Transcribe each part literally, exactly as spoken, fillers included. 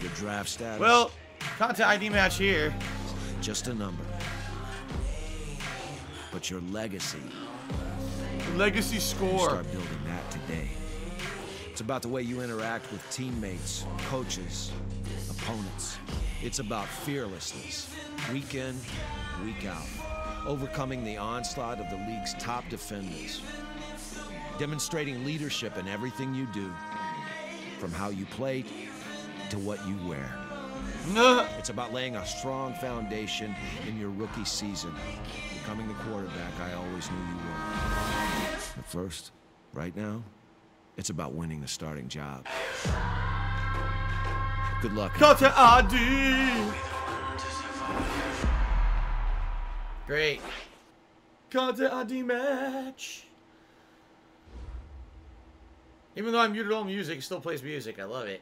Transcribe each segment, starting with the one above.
Your draft status. Well, content I D match here. Just a number. But your legacy. Legacy score. Start building that today. It's about the way you interact with teammates, coaches, opponents. It's about fearlessness, week in, week out, overcoming the onslaught of the league's top defenders, demonstrating leadership in everything you do, from how you play to what you wear. It's about laying a strong foundation in your rookie season, becoming the quarterback I always knew you were. But first, right now, it's about winning the starting job. Good luck. Content I D. Great. Content I D match. Even though I muted all music, it still plays music. I love it.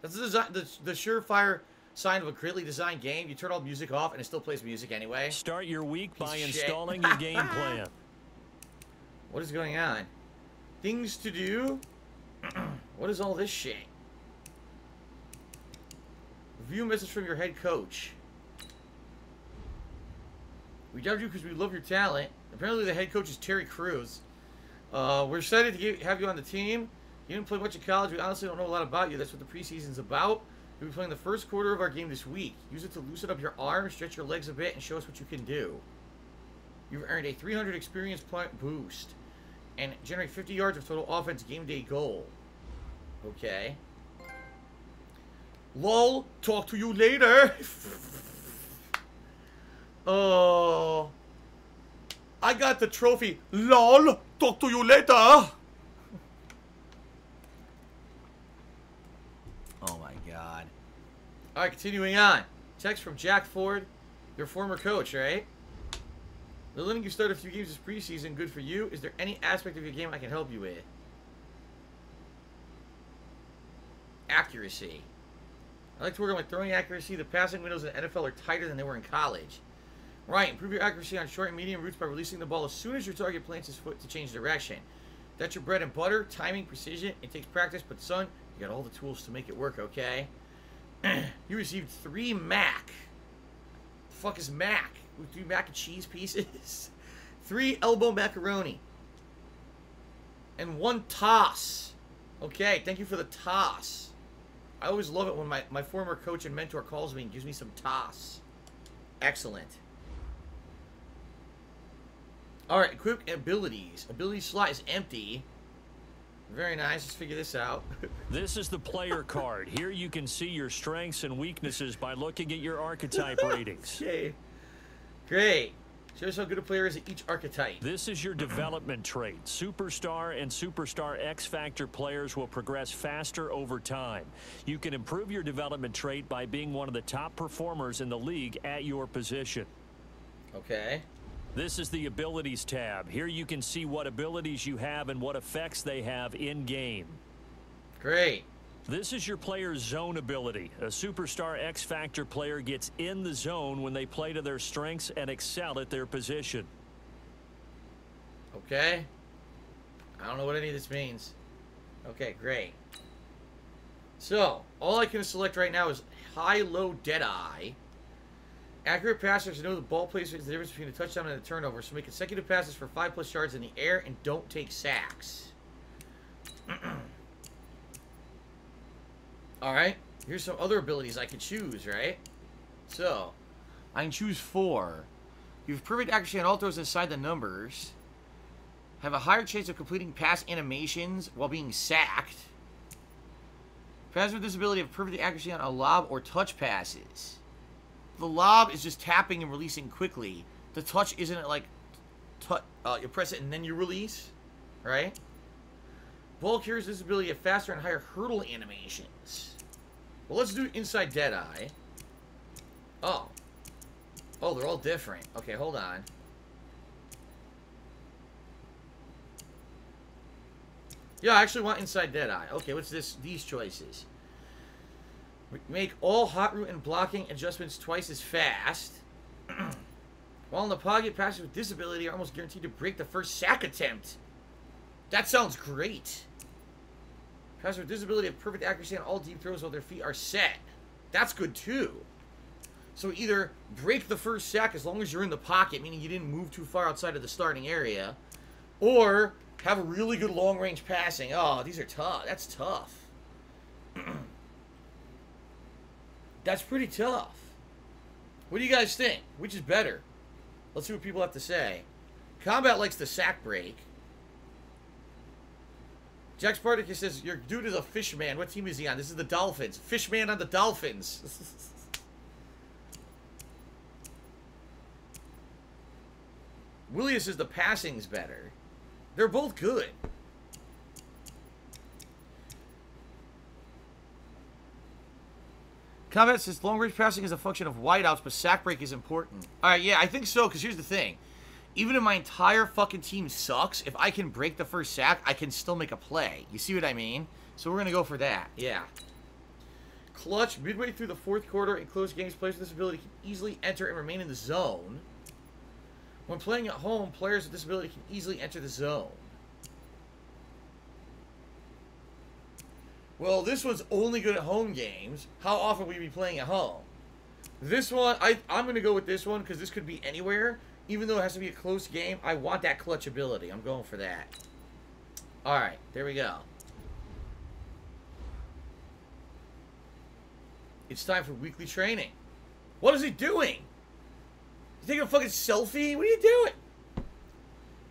That's the, design, the, the surefire sign of a greatly designed game. You turn all music off and it still plays music anyway. Start your week Piece by installing your game plan. What is going on? Things to do? What is all this shit? Review message from your head coach. We dubbed you because we love your talent. Apparently the head coach is Terry Crews. Uh, we're excited to get, have you on the team. You didn't play much in college. We honestly don't know a lot about you. That's what the preseason's about. You'll be playing the first quarter of our game this week. Use it to loosen up your arms, stretch your legs a bit, and show us what you can do. You've earned a three hundred experience point boost and generate fifty yards of total offense game day goal. Okay. Lol, talk to you later. Oh. uh, I got the trophy. Lol, talk to you later. Oh my god. Alright, continuing on. Text from Jack Ford, your former coach, right? They're letting you start a few games this preseason. Good for you. Is there any aspect of your game I can help you with? Accuracy. I like to work on my throwing accuracy. The passing windows in the N F L are tighter than they were in college. Right, improve your accuracy on short and medium routes by releasing the ball as soon as your target plants his foot to change direction. That's your bread and butter, timing, precision. It takes practice, but son, you got all the tools to make it work, okay? You received three Mac. The fuck is Mac? With three mac and cheese pieces. Three elbow macaroni. And one toss. Okay, thank you for the toss. I always love it when my, my former coach and mentor calls me and gives me some toss. Excellent. Alright, equip abilities. Ability slot is empty. Very nice. Let's figure this out. This is the player card. Here you can see your strengths and weaknesses by looking at your archetype ratings. Okay. Great. Show us how good a player is at each archetype. This is your development trait. Superstar and Superstar X-Factor players will progress faster over time. You can improve your development trait by being one of the top performers in the league at your position. Okay. This is the Abilities tab. Here you can see what abilities you have and what effects they have in-game. Great. This is your player's zone ability. A Superstar X-Factor player gets in the zone when they play to their strengths and excel at their position. Okay. I don't know what any of this means. Okay, great. So, all I can select right now is high-low dead-eye. Accurate passers know the ball placement is the difference between a touchdown and a turnover, so make consecutive passes for five plus yards in the air and don't take sacks. Alright, here's some other abilities I can choose, right? So, I can choose four. You've perfect accuracy on all throws inside the numbers. Have a higher chance of completing pass animations while being sacked. Pass with this ability have perfect accuracy on a lob or touch passes. The lob is just tapping and releasing quickly. The touch isn't like, uh, you press it and then you release, right? Ball carries this ability of faster and higher hurdle animations. Well, let's do Inside Deadeye. Oh. Oh, they're all different. Okay, hold on. Yeah, I actually want Inside Deadeye. Okay, what's this? These choices. Make all hot route and blocking adjustments twice as fast. While in the pocket, passes with this ability are almost guaranteed to break the first sack attempt. That sounds great. Passer with disability have perfect accuracy on all deep throws while their feet are set. that's good too. So either break the first sack as long as you're in the pocket, meaning you didn't move too far outside of the starting area, or have a really good long-range passing. Oh, these are tough. That's tough. That's pretty tough. What do you guys think? Which is better? Let's see what people have to say. Combat likes the sack break. Jack Spartacus says, your dude is a fish man. What team is he on? This is the Dolphins. Fish man on the Dolphins. Willius says the passing's better. They're both good. Combat says long-range passing is a function of wideouts, but sack break is important. All right, yeah, I think so, because here's the thing. Even if my entire fucking team sucks, if I can break the first sack, I can still make a play. You see what I mean? So we're going to go for that, yeah. Clutch, midway through the fourth quarter, in close games, players with this ability can easily enter and remain in the zone. When playing at home, players with this ability can easily enter the zone. Well, this one's only good at home games. How often will you be playing at home? This one, I, I'm going to go with this one because this could be anywhere. Even though it has to be a close game, I want that clutch ability. I'm going for that. All right, there we go. It's time for weekly training. What is he doing? You taking a fucking selfie? What are you doing?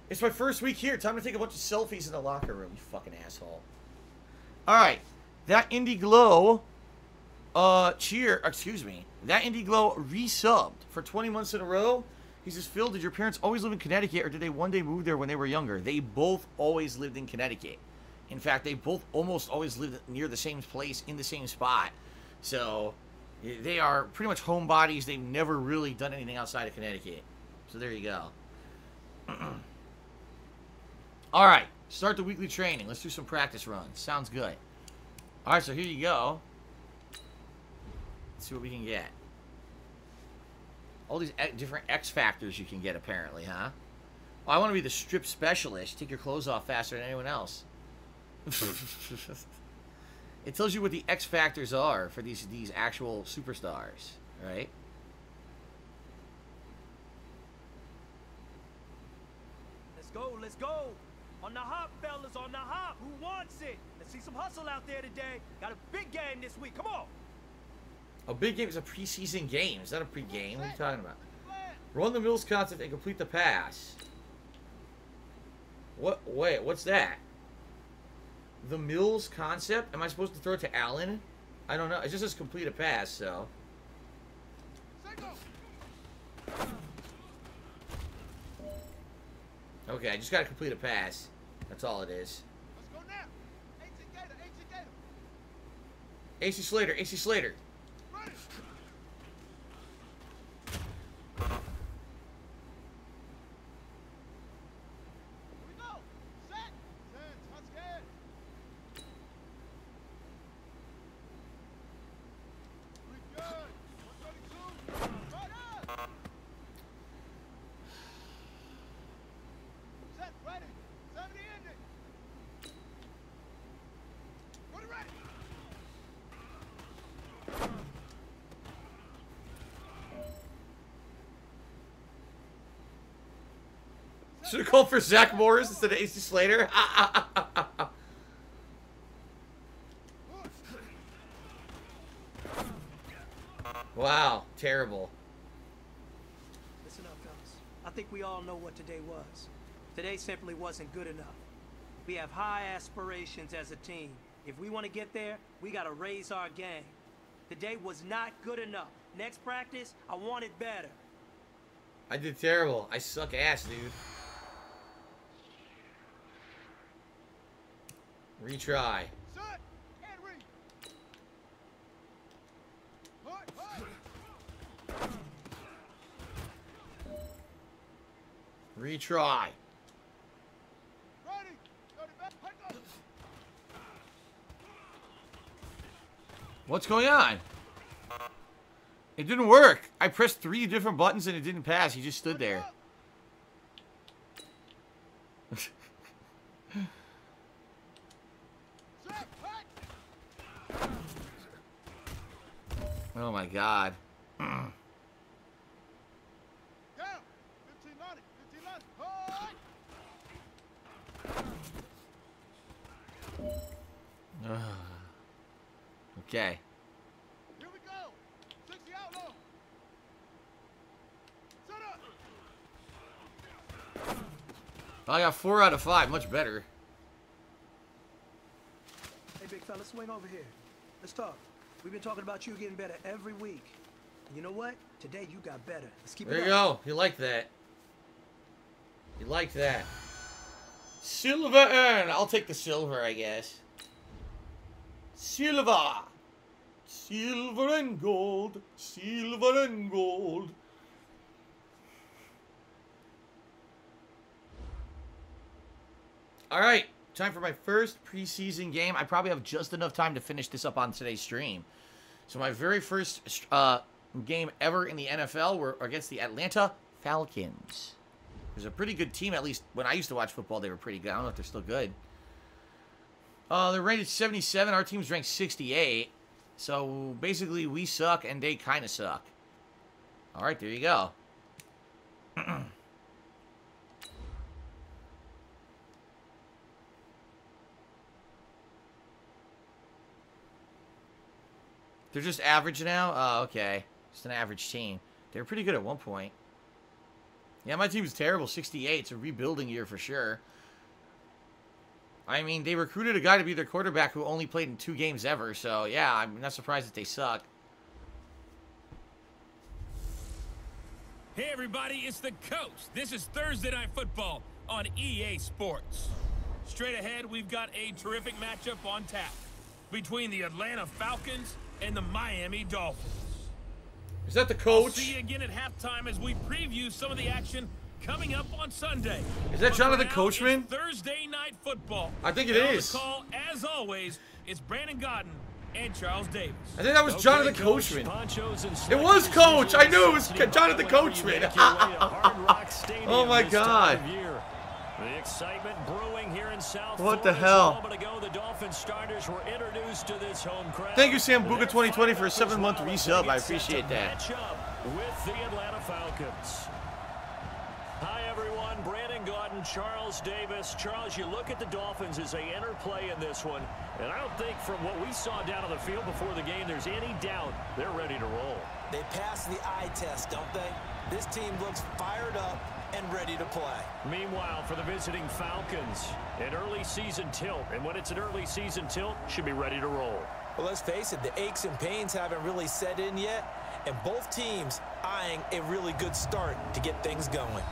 It's my first week here. Time to take a bunch of selfies in the locker room, you fucking asshole. All right. That Indie Glow uh, cheer, excuse me, that Indie Glow resubbed for twenty months in a row. He says, Phil, did your parents always live in Connecticut or did they one day move there when they were younger? They both always lived in Connecticut. In fact, they both almost always lived near the same place in the same spot. So they are pretty much homebodies. They've never really done anything outside of Connecticut. So there you go. All right. Start the weekly training. Let's do some practice runs. Sounds good. All right, so here you go. Let's see what we can get. All these different X factors you can get, apparently, huh? Well, I want to be the strip specialist. Take your clothes off faster than anyone else. It tells you what the X factors are for these, these actual superstars, right? Let's go, let's go. On the hop, fellas, on the hop. Who wants it? Let's see some hustle out there today. Got a big game this week. Come on. A big game is a preseason game. Is that a pregame? What are you talking about? Run the Mills concept and complete the pass. What? Wait, what's that? The Mills concept? Am I supposed to throw it to Allen? I don't know. It just says complete a pass, so. Okay, I just gotta complete a pass. That's all it is. Let's go now. A C Gator, A C Gator. A C Slater, A C Slater. Ready. Here we go. Set. Set. Let's get it. Pretty good. one thirty-two. Right up. Should have called for Zach Morris instead of A C Slater. Wow, terrible. Listen up, fellas. I think we all know what today was. Today simply wasn't good enough. We have high aspirations as a team. If we want to get there, we got to raise our game. Today was not good enough. Next practice, I want it better. I did terrible. I suck ass, dude. Retry. Set, and re hut, hut. Retry. What's going on? It didn't work. I pressed three different buttons and it didn't pass. He just stood there. Oh my God. Mm. Okay. Here we go. sixty outlaw. Set up. I got four out of five. Much better. Hey, big fella, swing over here. Let's talk. We've been talking about you getting better every week. And you know what? Today you got better. Let's keep it up. There you go. You like that. You like that. Silver urn. I'll take the silver, I guess. Silver. Silver and gold, silver and gold. All right, time for my first preseason game. I probably have just enough time to finish this up on today's stream. So my very first uh, game ever in the N F L were against the Atlanta Falcons. There's a pretty good team, at least when I used to watch football, they were pretty good. I don't know if they're still good. Uh, they're rated seventy-seven. Our team's ranked sixty-eight. So, basically, we suck, and they kind of suck. All right, there you go. They're just average now? Oh, okay. Just an average team. They were pretty good at one point. Yeah, my team was terrible. sixty-eight. It's a rebuilding year for sure. I mean, they recruited a guy to be their quarterback who only played in two games ever. So, yeah, I'm not surprised that they suck. Hey, everybody, it's the coach. This is Thursday Night Football on E A Sports. Straight ahead, we've got a terrific matchup on tap between the Atlanta Falcons and the Miami Dolphins. Is that the coach? We'll see you again at halftime as we preview some of the action coming up on Sunday. Is that Jonathan Coachman? Thursday Night Football. I think it is. The call, as always, is Brandon Gaudin and Charles Davis. I think that was okay, Jonathan Coachman. Coach, it was Coach. I knew it was Jonathan Coachman. Oh my God. The excitement brewing here in South what Florida. The hell? Ago, the Dolphins starters were introduced to this home crowd. Thank you, Sam Buga twenty twenty, for a seven-month resub. I appreciate that. With the Atlanta Falcons. Hi, everyone. Brandon Gaudin, Charles Davis. Charles, you look at the Dolphins as they interplay in this one, and I don't think from what we saw down on the field before the game, there's any doubt they're ready to roll. They pass the eye test, don't they? This team looks fired up and ready to play. Meanwhile, for the visiting Falcons, an early season tilt, and when it's an early season tilt, should be ready to roll. Well, let's face it, the aches and pains haven't really set in yet, and both teams eyeing a really good start to get things going.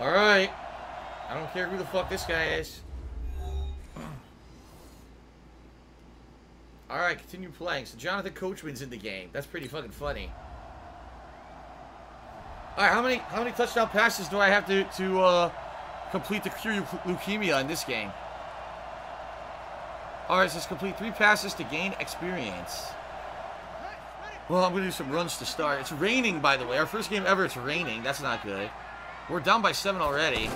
All right. I don't care who the fuck this guy is. All right, continue playing. So Jonathan Coachman's in the game. That's pretty fucking funny. All right, how many how many touchdown passes do I have to to uh, complete the cure leukemia in this game? All right, so let's complete three passes to gain experience. Well, I'm gonna do some runs to start. It's raining, by the way. Our first game ever. It's raining. That's not good. We're down by seven already.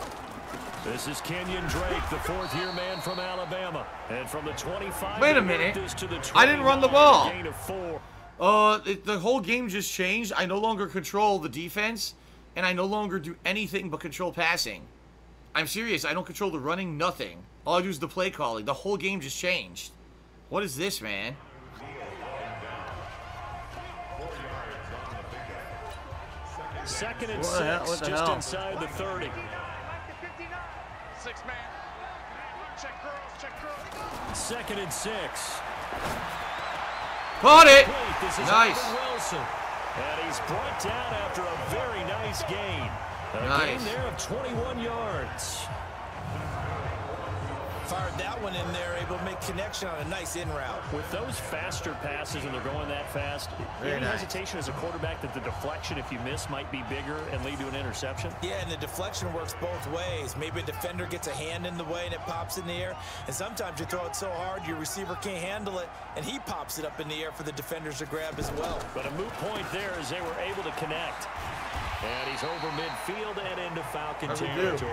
This is Kenyon Drake, the fourth-year man from Alabama, and from the twenty-five. Wait a minute! I didn't run the ball. Uh, it, the whole game just changed. I no longer control the defense, and I no longer do anything but control passing. I'm serious. I don't control the running. Nothing. All I do is the play calling. The whole game just changed. What is this, man? Second and six, hell, just hell? inside the thirty. Six man. Check girls, check girls. Second and six. Caught it. This is nice. Wilson, and he's brought down after a very nice gain. A nice. Gain there of twenty-one yards. Fired that one in there, able to make connection on a nice in route. With those faster passes, and they're going that fast, Very any nice. hesitation as a quarterback that the deflection, if you miss, might be bigger and lead to an interception. Yeah, and the deflection works both ways. Maybe a defender gets a hand in the way and it pops in the air, and sometimes you throw it so hard your receiver can't handle it, and he pops it up in the air for the defenders to grab as well. But a moot point there as they were able to connect. And he's over midfield and into Falcon territory.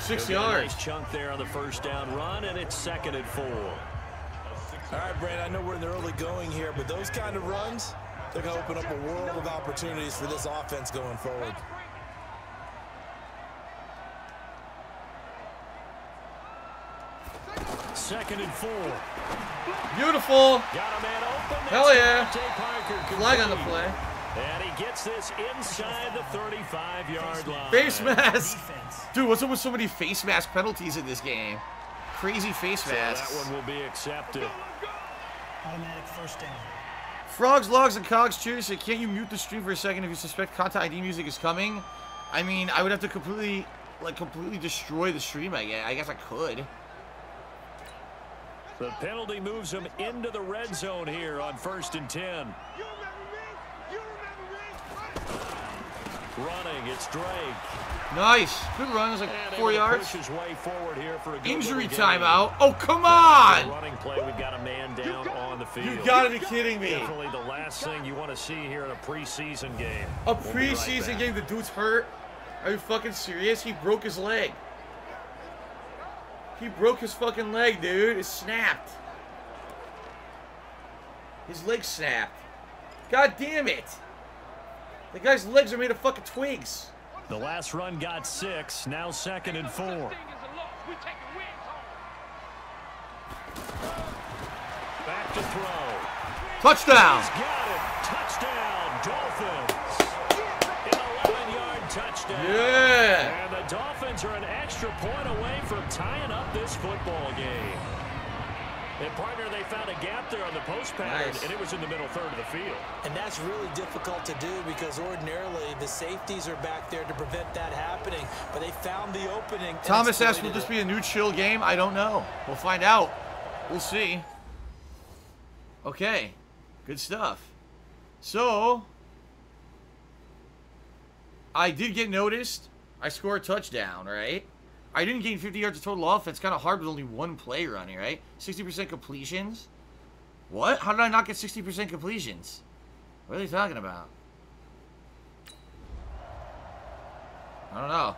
Six yards. Nice chunk there on the first down run, and it's second and four. All right, Brandon, I know we're in the early going here, but those kind of runs, they're going to open up a world of opportunities for this offense going forward. Second and four. Beautiful. Got a man open. Hell yeah. Flag on the play. And he gets this inside the thirty-five yard line. Face mask. Dude, what's up with so many face mask penalties in this game? Crazy face masks. So that one will be accepted. Automatic first down. Frogs, logs, and cogs. Cheers. Say, can't you mute the stream for a second if you suspect content I D music is coming? I mean, I would have to completely, like, completely destroy the stream. I guess. I guess I could. The penalty moves him into the red zone here on first and ten. You remember me? You remember me? Running, it's Drake. Nice. Good run. It was like and four yards. His way forward here for a injury timeout. Oh, come on. Running play. We've got a man down on the field. You gotta be kidding me. Definitely the last thing you want to see here in a preseason game. A preseason right game. The dude's hurt. Are you fucking serious? He broke his leg. He broke his fucking leg, dude. It snapped. His leg snapped. God damn it. The guy's legs are made of fucking twigs. The last run got six. Now second and four. Back to throw. Touchdown. He's got it. Touchdown, Dolphins. Touchdown. Yeah. And the Dolphins are an extra point away from tying up this football game. And partner, they found a gap there on the post pattern, nice. And it was in the middle third of the field. And that's really difficult to do because ordinarily the safeties are back there to prevent that happening. But they found the opening. Thomas asks, will this be a new chill game? I don't know. We'll find out. We'll see. Okay. Good stuff. So I did get noticed. I scored a touchdown, right? I didn't gain fifty yards of total offense. Kind of hard with only one play running, right? sixty percent completions. What? How did I not get sixty percent completions? What are they talking about? I don't know.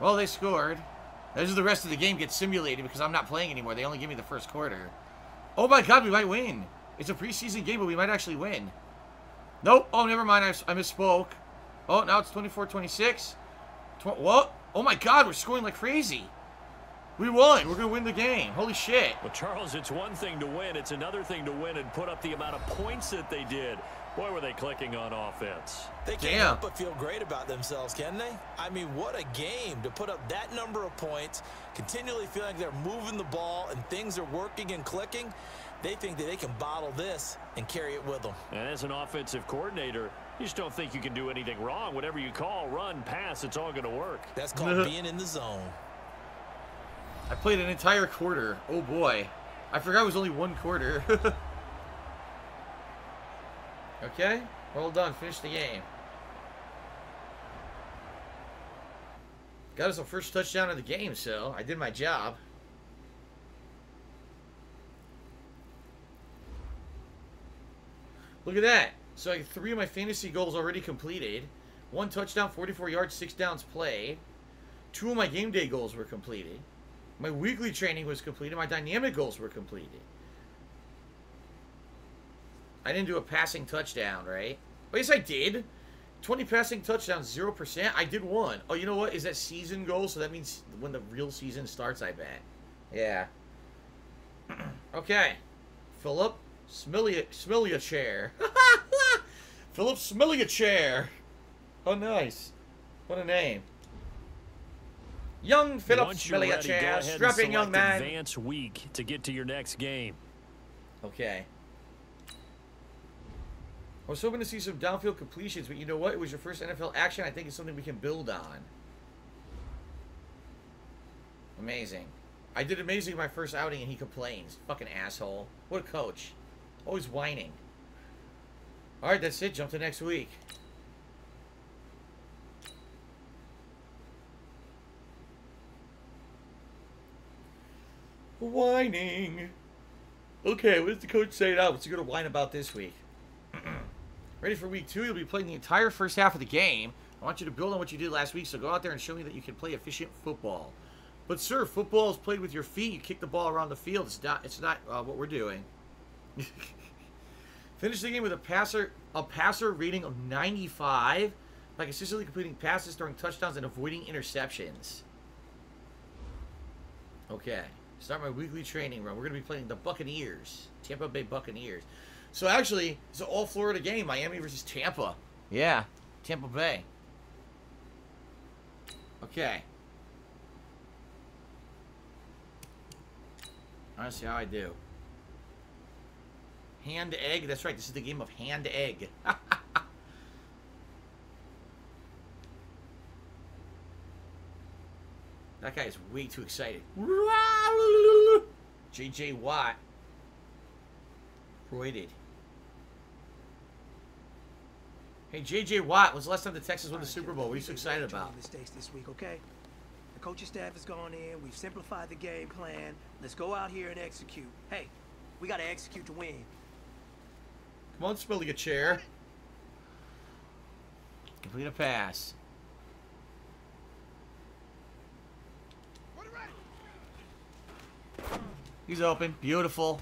Well, they scored. This is the rest of the game gets simulated because I'm not playing anymore. They only give me the first quarter. Oh my God, we might win. It's a preseason game, but we might actually win. Nope. Oh, never mind. I, I misspoke. Oh, now it's twenty-four twenty-six. Tw what? Oh, my God. We're scoring like crazy. We won. We're going to win the game. Holy shit. Well, Charles, it's one thing to win. It's another thing to win and put up the amount of points that they did. Boy, were they clicking on offense. They can't Damn. help but feel great about themselves, can they? I mean, what a game to put up that number of points, continually feeling like they're moving the ball and things are working and clicking. They think that they can bottle this and carry it with them. And as an offensive coordinator, you just don't think you can do anything wrong. Whatever you call, run, pass, it's all going to work. That's called being in the zone. I played an entire quarter. Oh, boy. I forgot it was only one quarter. Okay. Well done. Finish the game. Got us the first touchdown of the game, so I did my job. Look at that. So I have three of my fantasy goals already completed. One touchdown, forty-four yards, six downs played. Two of my game day goals were completed. My weekly training was completed. My dynamic goals were completed. I didn't do a passing touchdown, right? But yes, I did. twenty passing touchdowns, zero percent. I did one. Oh, you know what? Is that season goal? So that means when the real season starts, I bet. Yeah. Okay. Philip Smellia, Smellia Chair. Philip Smellia Chair. Oh, nice. What a name. Young Philip Smellia Chair. Strapping young man. Advance week to get to your next game. Okay. I was hoping to see some downfield completions, but you know what? It was your first N F L action. I think it's something we can build on. Amazing. I did amazing in my first outing, and he complains. Fucking asshole. What a coach. Always whining. All right, that's it. Jump to next week. Whining. Okay, what does the coach say now? What's he going to whine about this week? Ready for week two? You'll be playing the entire first half of the game. I want you to build on what you did last week, so go out there and show me that you can play efficient football. But sir, football is played with your feet. You kick the ball around the field. It's not. It's not uh, what we're doing. Finish the game with a passer, a passer rating of ninety-five by consistently completing passes, throwing touchdowns, and avoiding interceptions. Okay. Start my weekly training run. We're going to be playing the Buccaneers. Tampa Bay Buccaneers. So, actually, it's an all-Florida game. Miami versus Tampa. Yeah. Tampa Bay. Okay. I want to see how I do. Hand egg. That's right. This is the game of hand egg. That guy is way too excited. J J. Watt. Roided. Hey, J J. Watt, was the last time the Texans won the Super Bowl? What are you so excited about? Mistakes this week, okay? The coaching staff has gone in. We've simplified the game plan. Let's go out here and execute. Hey, we got to execute to win. Come on, Smellia Chair. Complete a pass. He's open. Beautiful.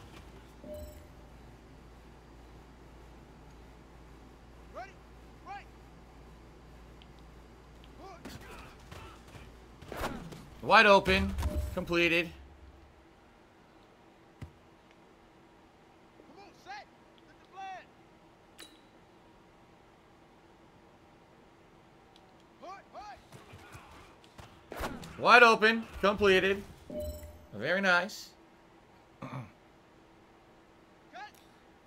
Ready? Right. Wide open. Completed. Come on, set. Get the plan. Right, right. Wide open. Completed. Very nice.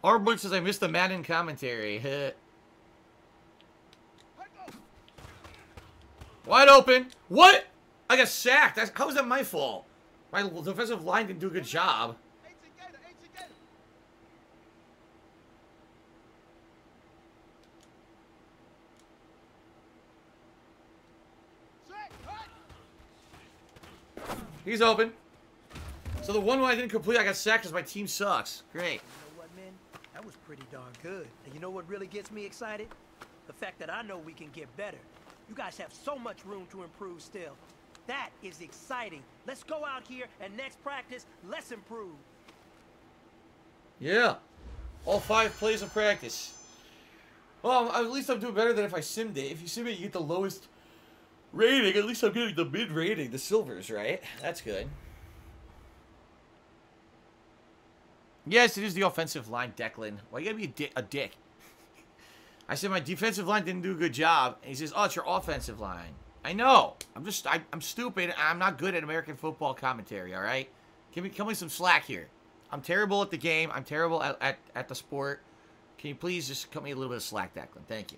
Arbor says I missed the Madden commentary. Wide open. What? I got sacked. That's, how is that my fault? My defensive line didn't do a good job. He's open. So the one one I didn't complete, I got sacked because my team sucks. Great. That was pretty darn good. And you know what really gets me excited? The fact that I know we can get better. You guys have so much room to improve still. That is exciting. Let's go out here and next practice, let's improve. Yeah. All five plays in practice. Well, at least I'm doing better than if I simmed it. If you sim it, you get the lowest rating. At least I'm getting the mid rating, the silvers, right? That's good. Yes, it is the offensive line, Declan. Why you gotta be a, di a dick? I said my defensive line didn't do a good job. And he says, oh, it's your offensive line. I know. I'm just, I, I'm stupid. I'm not good at American football commentary, all right? Give me, give me some slack here. I'm terrible at the game. I'm terrible at, at, at the sport. Can you please just cut me a little bit of slack, Declan? Thank you.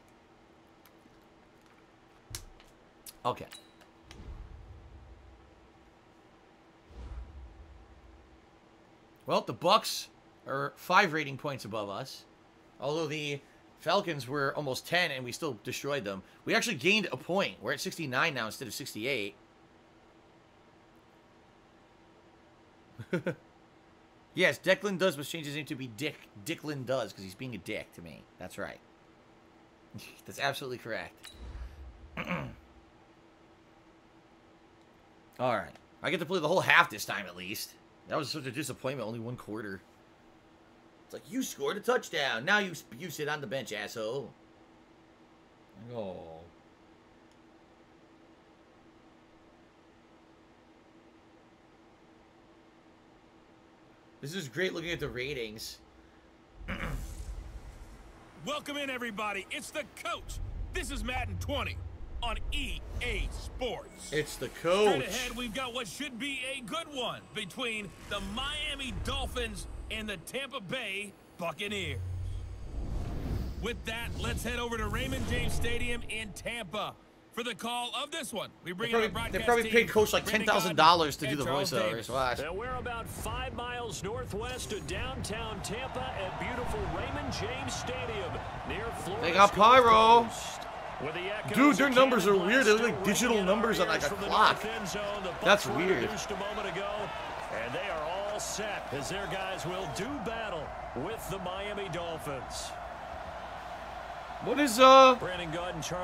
Okay. Well, the Bucks are five rating points above us, although the Falcons were almost ten and we still destroyed them. We actually gained a point. We're at sixty-nine now instead of sixty-eight. Yes, Declan does, but change his name to be Dick. Dicklin does because he's being a dick to me. That's right. That's absolutely correct. All right, I get to play the whole half this time at least. That was such a disappointment. Only one quarter. It's like, you scored a touchdown. Now you you sit on the bench, asshole. Oh. This is great looking at the ratings. Welcome in, everybody. It's the coach. This is Madden twenty on E A Sports. It's the coach. Straight ahead, we've got what should be a good one between the Miami Dolphins and the Tampa Bay Buccaneers. With that, let's head over to Raymond James Stadium in Tampa for the call of this one. We bring in the broadcast team. They probably paid coach like ten thousand dollars to do the voiceovers. Watch. Now we're about five miles northwest of downtown Tampa at beautiful Raymond James Stadium near Florida. They got pyro. Dude, their numbers are weird. They're like digital numbers on like a clock. That's weird. And they are all set as their guys will do battle with the Miami Dolphins. What is, uh,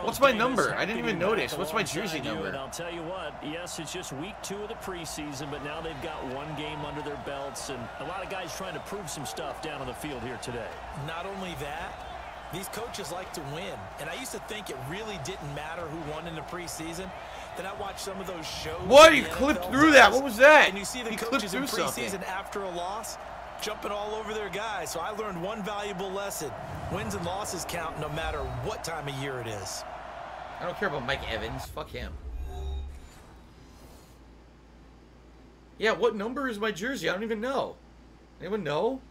what's my number? I didn't even notice. What's my jersey number? I'll tell you what, yes, it's just week two of the preseason, but now they've got one game under their belts, and a lot of guys trying to prove some stuff down on the field here today. Not only that, these coaches like to win, and I used to think it really didn't matter who won in the preseason. Then I watched some of those shows. What? He clipped through that. What was that? And you see the coaches in preseason after a loss jumping all over their guys. So I learned one valuable lesson. Wins and losses count no matter what time of year it is. I don't care about Mike Evans. Fuck him. Yeah, what number is my jersey? I don't even know. Anyone know?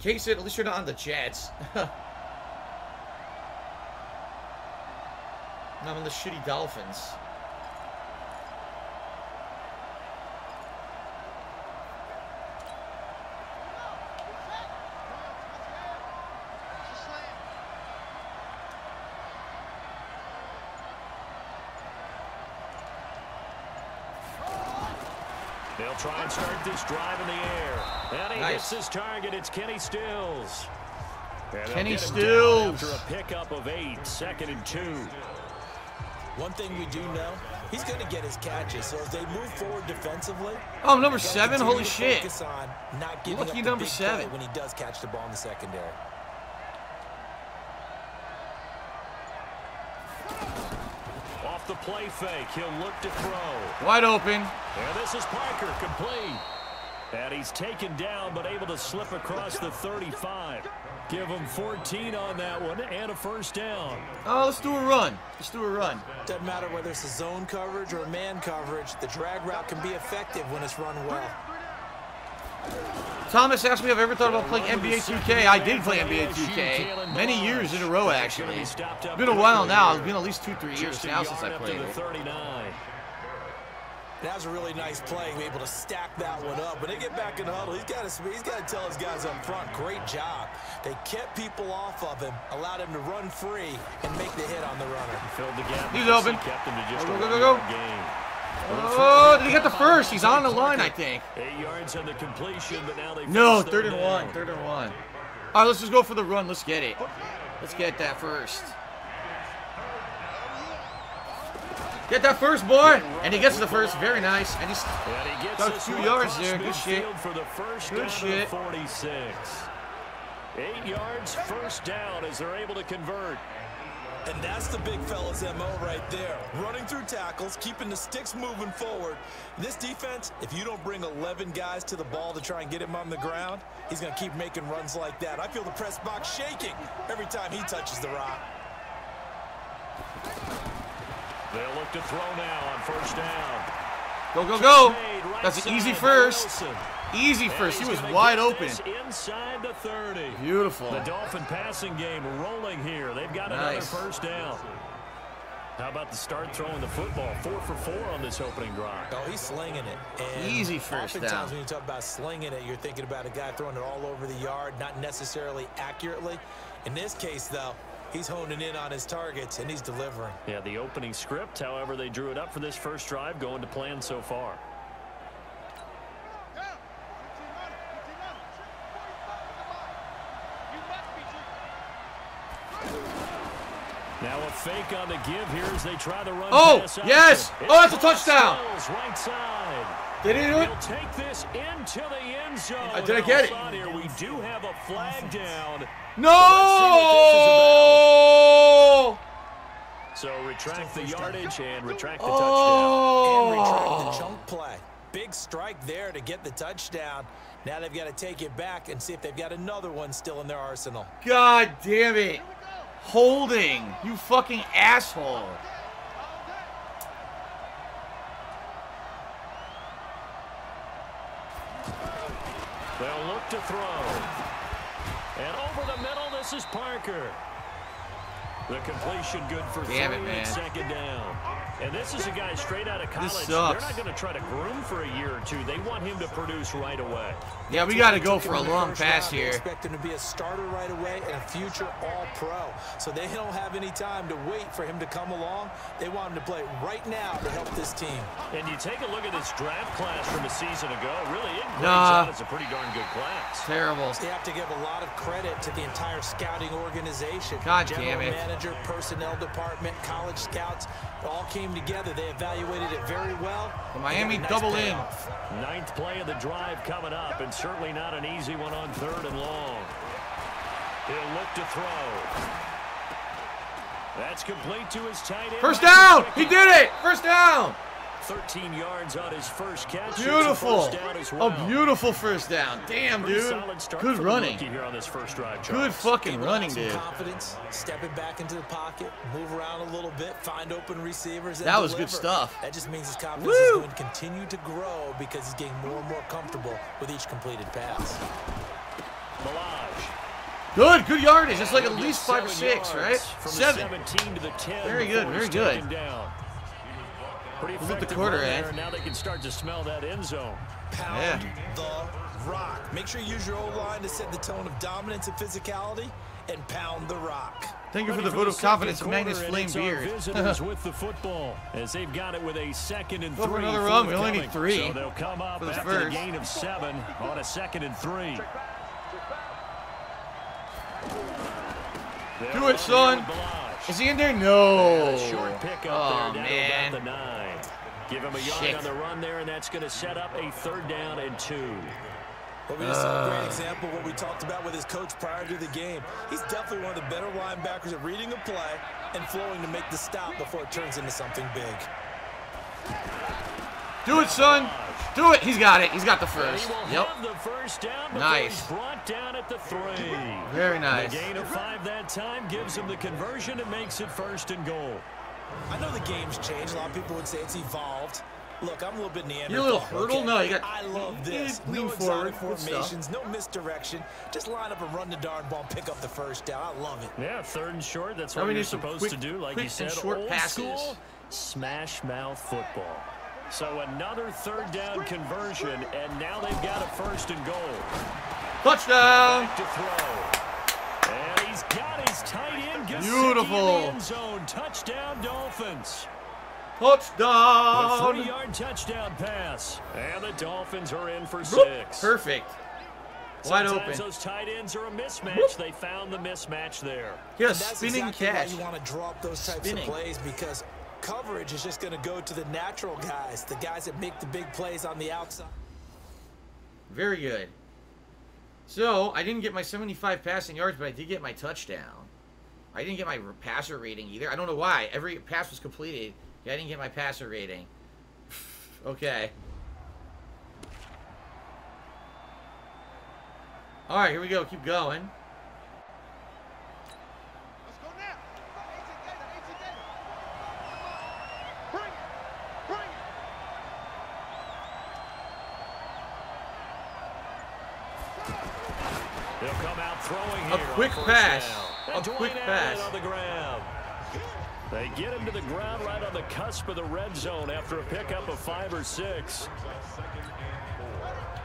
Case it, at least you're not on the Jets. I'm on the shitty Dolphins. They'll try and start this drive in the air. And he nice. Hits his target. It's Kenny Stills. And Kenny Stills. After a pickup of eight, second and two. One thing we do know, he's going to get his catches. So as they move forward defensively, oh, I'm number seven. Holy shit! Lucky number seven when he does catch the ball in the secondary. Off the play fake, he'll look to throw. Wide open. And this is Parker, complete. And he's taken down, but able to slip across the thirty-five. Give him fourteen on that one and a first down. Oh, let's do a run. Let's do a run. Doesn't matter whether it's a zone coverage or man coverage. The drag route can be effective when it's run well. Thomas asked me if I've ever thought about playing N B A two K. I did play N B A two K many years in a row, actually. It's been a while now. It's been at least two, three years now since I played it. That was a really nice play, being able to stack that one up. When they get back in the huddle, he's got to, he's got to tell his guys up front, great job. They kept people off of him, allowed him to run free, and make the hit on the runner. Filled the gap. He's open. He kept him to just go, go, go, go. Game. Oh, did he get the first? He's on the line, I think. Eight yards on the completion, but now they no, third and down. one, third and one. All right, let's just go for the run. Let's get it. Let's get that first. Get that first, boy! And he gets the first. Very nice. And he's got two yards there. Good shit. Good shit. Eight yards, first down as they're able to convert. And that's the big fella's M O right there. Running through tackles, keeping the sticks moving forward. This defense, if you don't bring eleven guys to the ball to try and get him on the ground, he's going to keep making runs like that. I feel the press box shaking every time he touches the rock. They'll look to throw now on first down. Go, go, go. That's an easy first. Easy first. He was wide open. Inside the thirty. Beautiful. The Dolphin passing game rolling here. They've got another first down. How about the start throwing the football? Four for four on this opening drive. Oh, he's slinging it. And easy first down. Oftentimes when you talk about slinging it, you're thinking about a guy throwing it all over the yard, not necessarily accurately. In this case, though, he's honing in on his targets, and he's delivering. Yeah, the opening script, however, they drew it up for this first drive, going to plan so far. Now a fake on the give here as they try to run. Oh, yes! Oh, that's a touchdown! Right side. Did he do it? Take this into the end zone. Uh, did I get it? Here we do have a flag down. No! So retract the yardage and retract the oh. touchdown. And retract the chunk play. Big strike there to get the touchdown. Now they've got to take it back and see if they've got another one still in their arsenal. God damn it. Holding. You fucking asshole. They'll look to throw. And over the middle, this is Parker. The completion good for three and second down. And this is a guy straight out of college. They're not going to try to groom for a year or two. They want him to produce right away. Yeah, we got to go for a long pass here. Expect him to be a starter right away and a future All-Pro. So they don't have any time to wait for him to come along. They want him to play right now to help this team. And you take a look at this draft class from a season ago. Really, it brings out it's a pretty darn good class. Terrible. They have to give a lot of credit to the entire scouting organization. God damn it. Personnel department, college scouts, it all came together. They evaluated it very well. The Miami nice double payoff. in. Ninth play of the drive coming up, and certainly not an easy one on third and long. He'll look to throw. That's complete to his tight end. First down! He did it! First down! thirteen yards on his first catch. Beautiful. Well. A beautiful first down. Damn, dude. Good running. Here on this first drive, Good fucking running, dude. Confidence, stepping back into the pocket, move around a little bit, find open receivers. That was deliver. good stuff. That just means his confidence Woo. is going to continue to grow because he's getting more and more comfortable with each completed pass. Balazs. Good, good yardage. It's like at least five or six, right? Seven. seventeen to the ten. Very good, very good. Down. Pretty we'll the quarter there. Now they can start to smell that end zone. Pound yeah. the rock. Make sure you use your O-line to set the tone of dominance and physicality, and pound the rock. Thank you for the vote of confidence, Magnus Flame Beard. with the football as they've got it with a second and three. Another run. We only need three. So they'll come up for after first. a gain of seven on a second and three. Do it, son. Is he in there? No. A short pick up oh, there, man. The nine. Give him a yard Shit. on the run there, and that's going to set up a third down and two. Well, we just saw a great example of what we talked about with his coach prior to the game. He's definitely one of the better linebackers at reading a play and flowing to make the stop before it turns into something big. Do it, son. Do it. He's got it. He's got the first. Yep. The first down, nice. Brought down at the three. Very nice. The gain of five that time gives him the conversion and makes it first and goal. I know the game's changed. A lot of people would say it's evolved. Look, I'm a little bit Neanderthal. You're a little hurdle? Okay. No, you got... I love this. Lean forward. Formations, no misdirection. Just line up and run the darn ball, pick up the first down. I love it. Yeah, third and short. That's what I mean, you're supposed quick, to do. Like you said, short old passes. school smash mouth football. So another third down conversion, and now they've got a first and goal. Touchdown! To throw. And he's got his tight end. Beautiful. In the end zone. Touchdown, Dolphins. Touchdown. three yard touchdown pass. And the Dolphins are in for six. Perfect. Wide Sometimes open. Those tight ends are a mismatch. Whoop. They found the mismatch there. Yeah, spinning exactly catch. You want to drop those types spinning. of plays because coverage is just going to go to the natural guys, the guys that make the big plays on the outside. Very good. So, I didn't get my seventy-five passing yards, but I did get my touchdown. I didn't get my passer rating either. I don't know why. Every pass was completed. Yeah, I didn't get my passer rating. Okay. All right, here we go. Keep going. They'll come out throwing here. A quick pass. A quick pass. On the ground. They get him to the ground right on the cusp of the red zone after a pickup of five or six.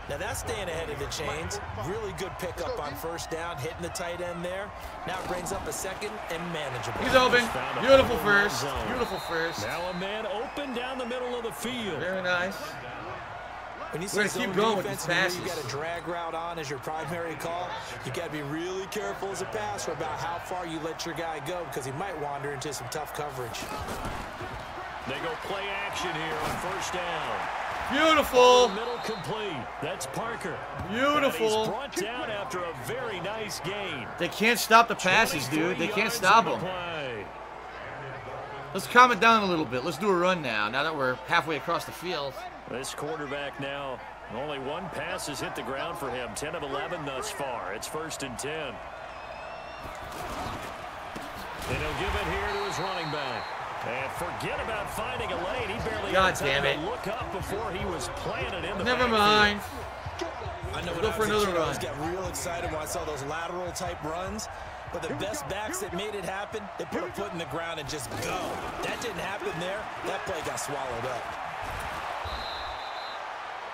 Now that's staying ahead of the chains. Really good pickup on first down, hitting the tight end there. Now it brings up a second and manageable. He's open. Beautiful first. Beautiful first. Now a man open down the middle of the field. Very nice. When you see zone defense, you got a drag route on as your primary call. You got to be really careful as a passer about how far you let your guy go because he might wander into some tough coverage. They go play action here on first down. Beautiful. Middle complete. That's Parker. Beautiful. He's brought down after a very nice gain. They can't stop the passes, dude. They can't stop them. Let's calm it down a little bit. Let's do a run now. Now that we're halfway across the field. This quarterback now, only one pass has hit the ground for him. ten of eleven thus far. It's first and ten. And he'll give it here to his running back. And forget about finding a lane. He barely God damn it. Look up before he was planted in the Never mind. Field. I know. Go for another run. I got real excited when I saw those lateral type runs. But the best backs that made it happen, they put a foot in the ground and just go. That didn't happen there. That play got swallowed up.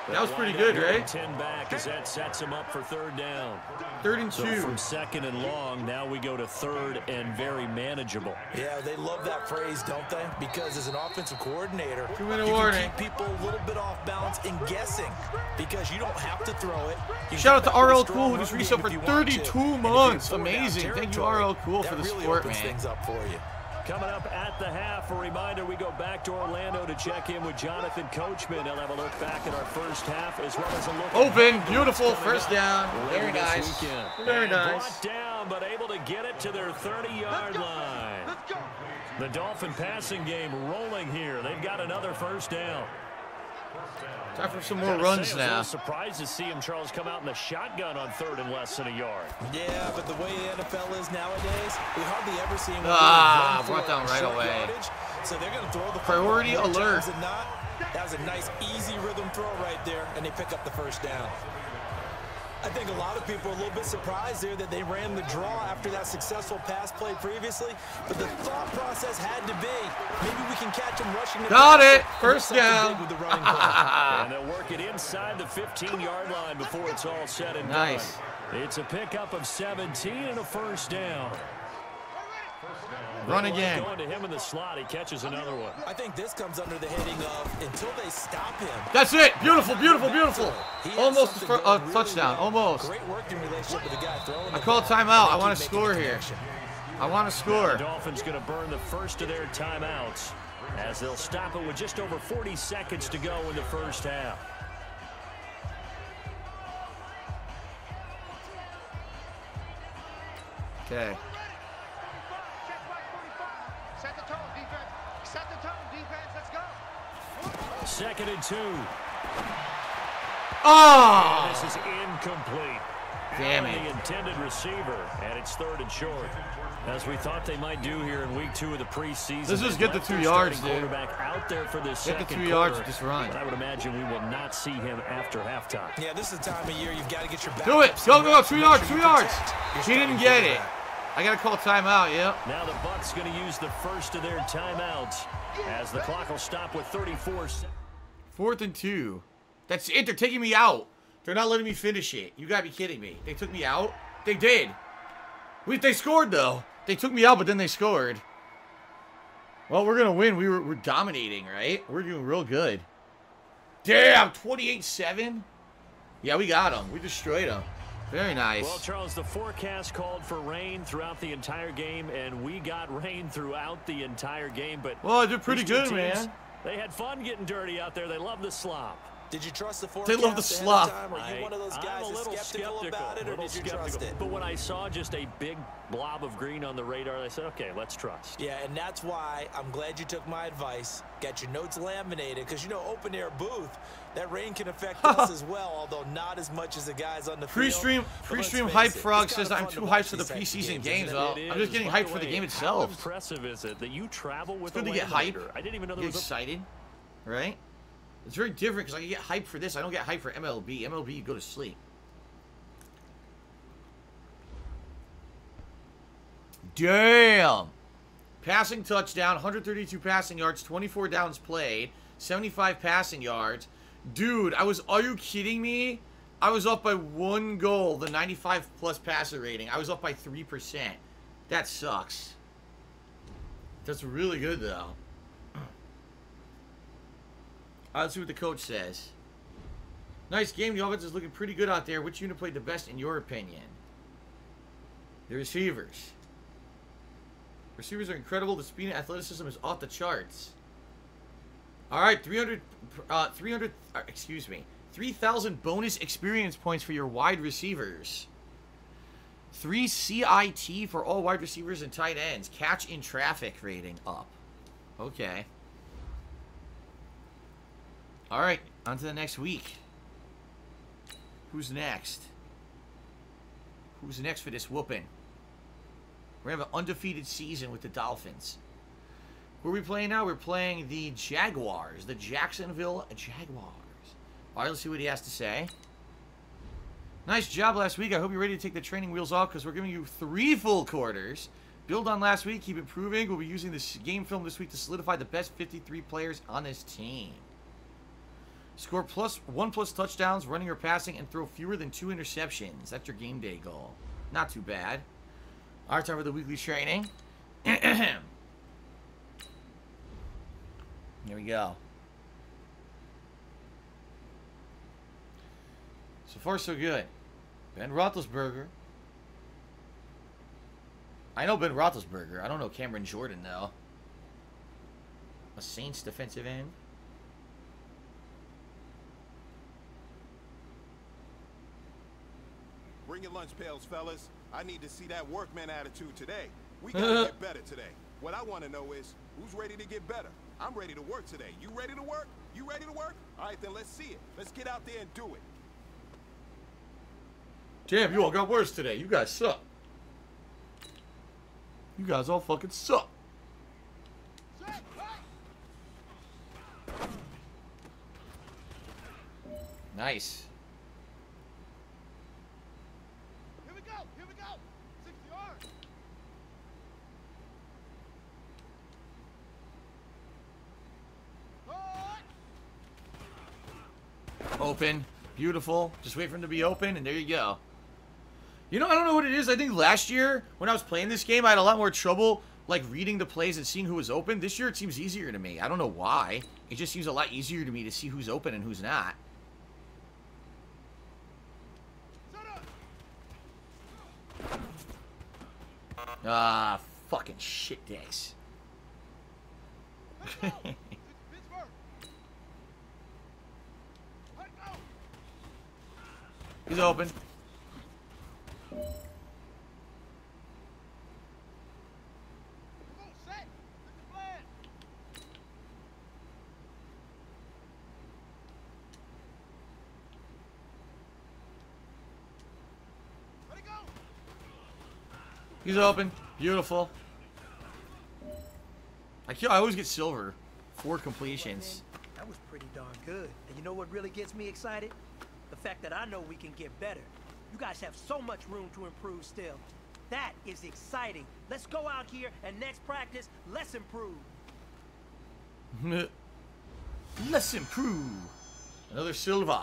That was pretty good, right? ten back as that sets him up for third down. Third and two. So from second and long, now we go to third and very manageable. Yeah, they love that phrase, don't they? Because as an offensive coordinator, you can keep people a little bit off balance and guessing because you don't have to throw it. Shout out to R L Cool who just reached up for thirty-two months. Amazing. Thank you, R L Cool, for the support, man. Things up for you. Coming up at the half, a reminder, we go back to Orlando to check in with Jonathan Coachman. He'll have a look back at our first half as well as a look. Open, beautiful first down. Very nice. Very nice. Brought down, but able to get it to their thirty-yard line. Let's go. The Dolphin passing game rolling here. They've got another first down. Time for some more runs now. I was surprised to see him, Charles, come out in the shotgun on third and less than a yard. Yeah, but the way the N F L is nowadays, we hardly ever see him. Ah, brought down right away. So they're going to throw the priority alert. That was a nice, easy rhythm throw right there, and they pick up the first down. I think a lot of people are a little bit surprised there that they ran the draw after that successful pass play previously, but the thought process had to be maybe we can catch him rushing. Got it. First down. With the running play. And they'll work it inside the fifteen-yard line before it's all said and done. Nice. It's a pickup of seventeen and a first down. Run again. Going to him in the slot, he catches another one. I think this comes under the heading of until they stop him. That's it. Beautiful, beautiful, beautiful. Almost a uh, touchdown. Almost. Great working relationship with the guy throwing. I call timeout. I want to score here. I want to score. The Dolphins going to burn the first of their timeouts as they'll stop it with just over forty seconds to go in the first half. Okay. Second and two. Oh! And this is incomplete. Damn it. The intended receiver, and it's third and short. As we thought they might do here in week two of the preseason. Let's just get the two yards, dude. Out there for this get the two yards, just run. But I would imagine we will not see him after halftime. Yeah, this is the time of year you've got to get your back. Do it. Go, go, go. Two yards, two yards. He didn't get it. I got to call timeout, yep. Now the Bucs going to use the first of their timeouts as the clock will stop with thirty-four seconds. Fourth and two. That's it. They're taking me out. They're not letting me finish it. You got to be kidding me. They took me out? They did. We, they scored, though. They took me out, but then they scored. Well, we're going to win. We were, we're dominating, right? We're doing real good. Damn, twenty-eight seven? Yeah, we got them. We destroyed them. Very nice. Well, Charles, the forecast called for rain throughout the entire game, and we got rain throughout the entire game. But well, I did pretty good, man. They had fun getting dirty out there. They love the slop. Did you trust the forecast? They love the slop. Are you one of those guys I'm a little skeptical, skeptical about it, or did you trust it? But when I saw just a big blob of green on the radar, I said, okay, let's trust. Yeah, and that's why I'm glad you took my advice. Got your notes laminated, because, you know, open-air booth, that rain can affect us as well, although not as much as the guys on the pre-stream, field. Pre-stream Hype Frog says I'm too hyped for the preseason games. I'm just getting hyped for the game itself. How impressive is it that you travel with a laminator? I didn't even know there was a... excited, right? It's very different because I can get hyped for this. I don't get hyped for M L B. M L B, you go to sleep. Damn. Passing touchdown, one hundred thirty-two passing yards, twenty-four downs played, seventy-five passing yards. Dude, I was, are you kidding me? I was up by one goal, the ninety-five plus passer rating. I was up by three percent. That sucks. That's really good, though. Uh, let's see what the coach says. Nice game. The offense is looking pretty good out there. Which unit played the best, in your opinion? The receivers. Receivers are incredible. The speed and athleticism is off the charts. All right, three hundred, uh, three hundred, uh, excuse me, three thousand bonus experience points for your wide receivers. Three C I T for all wide receivers and tight ends. Catch in traffic rating up. Okay. All right, on to the next week. Who's next? Who's next for this whooping? We're going to have an undefeated season with the Dolphins. Who are we playing now? We're playing the Jaguars, the Jacksonville Jaguars. All right, let's see what he has to say. Nice job last week. I hope you're ready to take the training wheels off because we're giving you three full quarters. Build on last week. Keep improving. We'll be using this game film this week to solidify the best fifty-three players on this team. Score plus one plus touchdowns, running or passing, and throw fewer than two interceptions. That's your game day goal. Not too bad. Our time for the weekly training. Here we go. So far, so good. Ben Roethlisberger. I know Ben Roethlisberger. I don't know Cameron Jordan, though. A Saints defensive end. Bring your lunch pails, fellas. I need to see that workman attitude today. We gotta get better today. What I want to know is, who's ready to get better? I'm ready to work today. You ready to work? You ready to work? All right, then let's see it. Let's get out there and do it. Damn, you all got worse today. You guys suck. You guys all fucking suck. Nice. Open. Beautiful. Just wait for him to be open, and there you go. You know, I don't know what it is. I think last year, when I was playing this game, I had a lot more trouble, like, reading the plays and seeing who was open. This year, it seems easier to me. I don't know why. It just seems a lot easier to me to see who's open and who's not. Ah, fucking shit dicks. He's open. He's open. Beautiful. I kill, I always get silver. Four completions. That was pretty darn good. And you know what really gets me excited? The fact that I know we can get better. You guys have so much room to improve still. That is exciting. Let's go out here and next practice, let's improve. Let's improve. Another silver.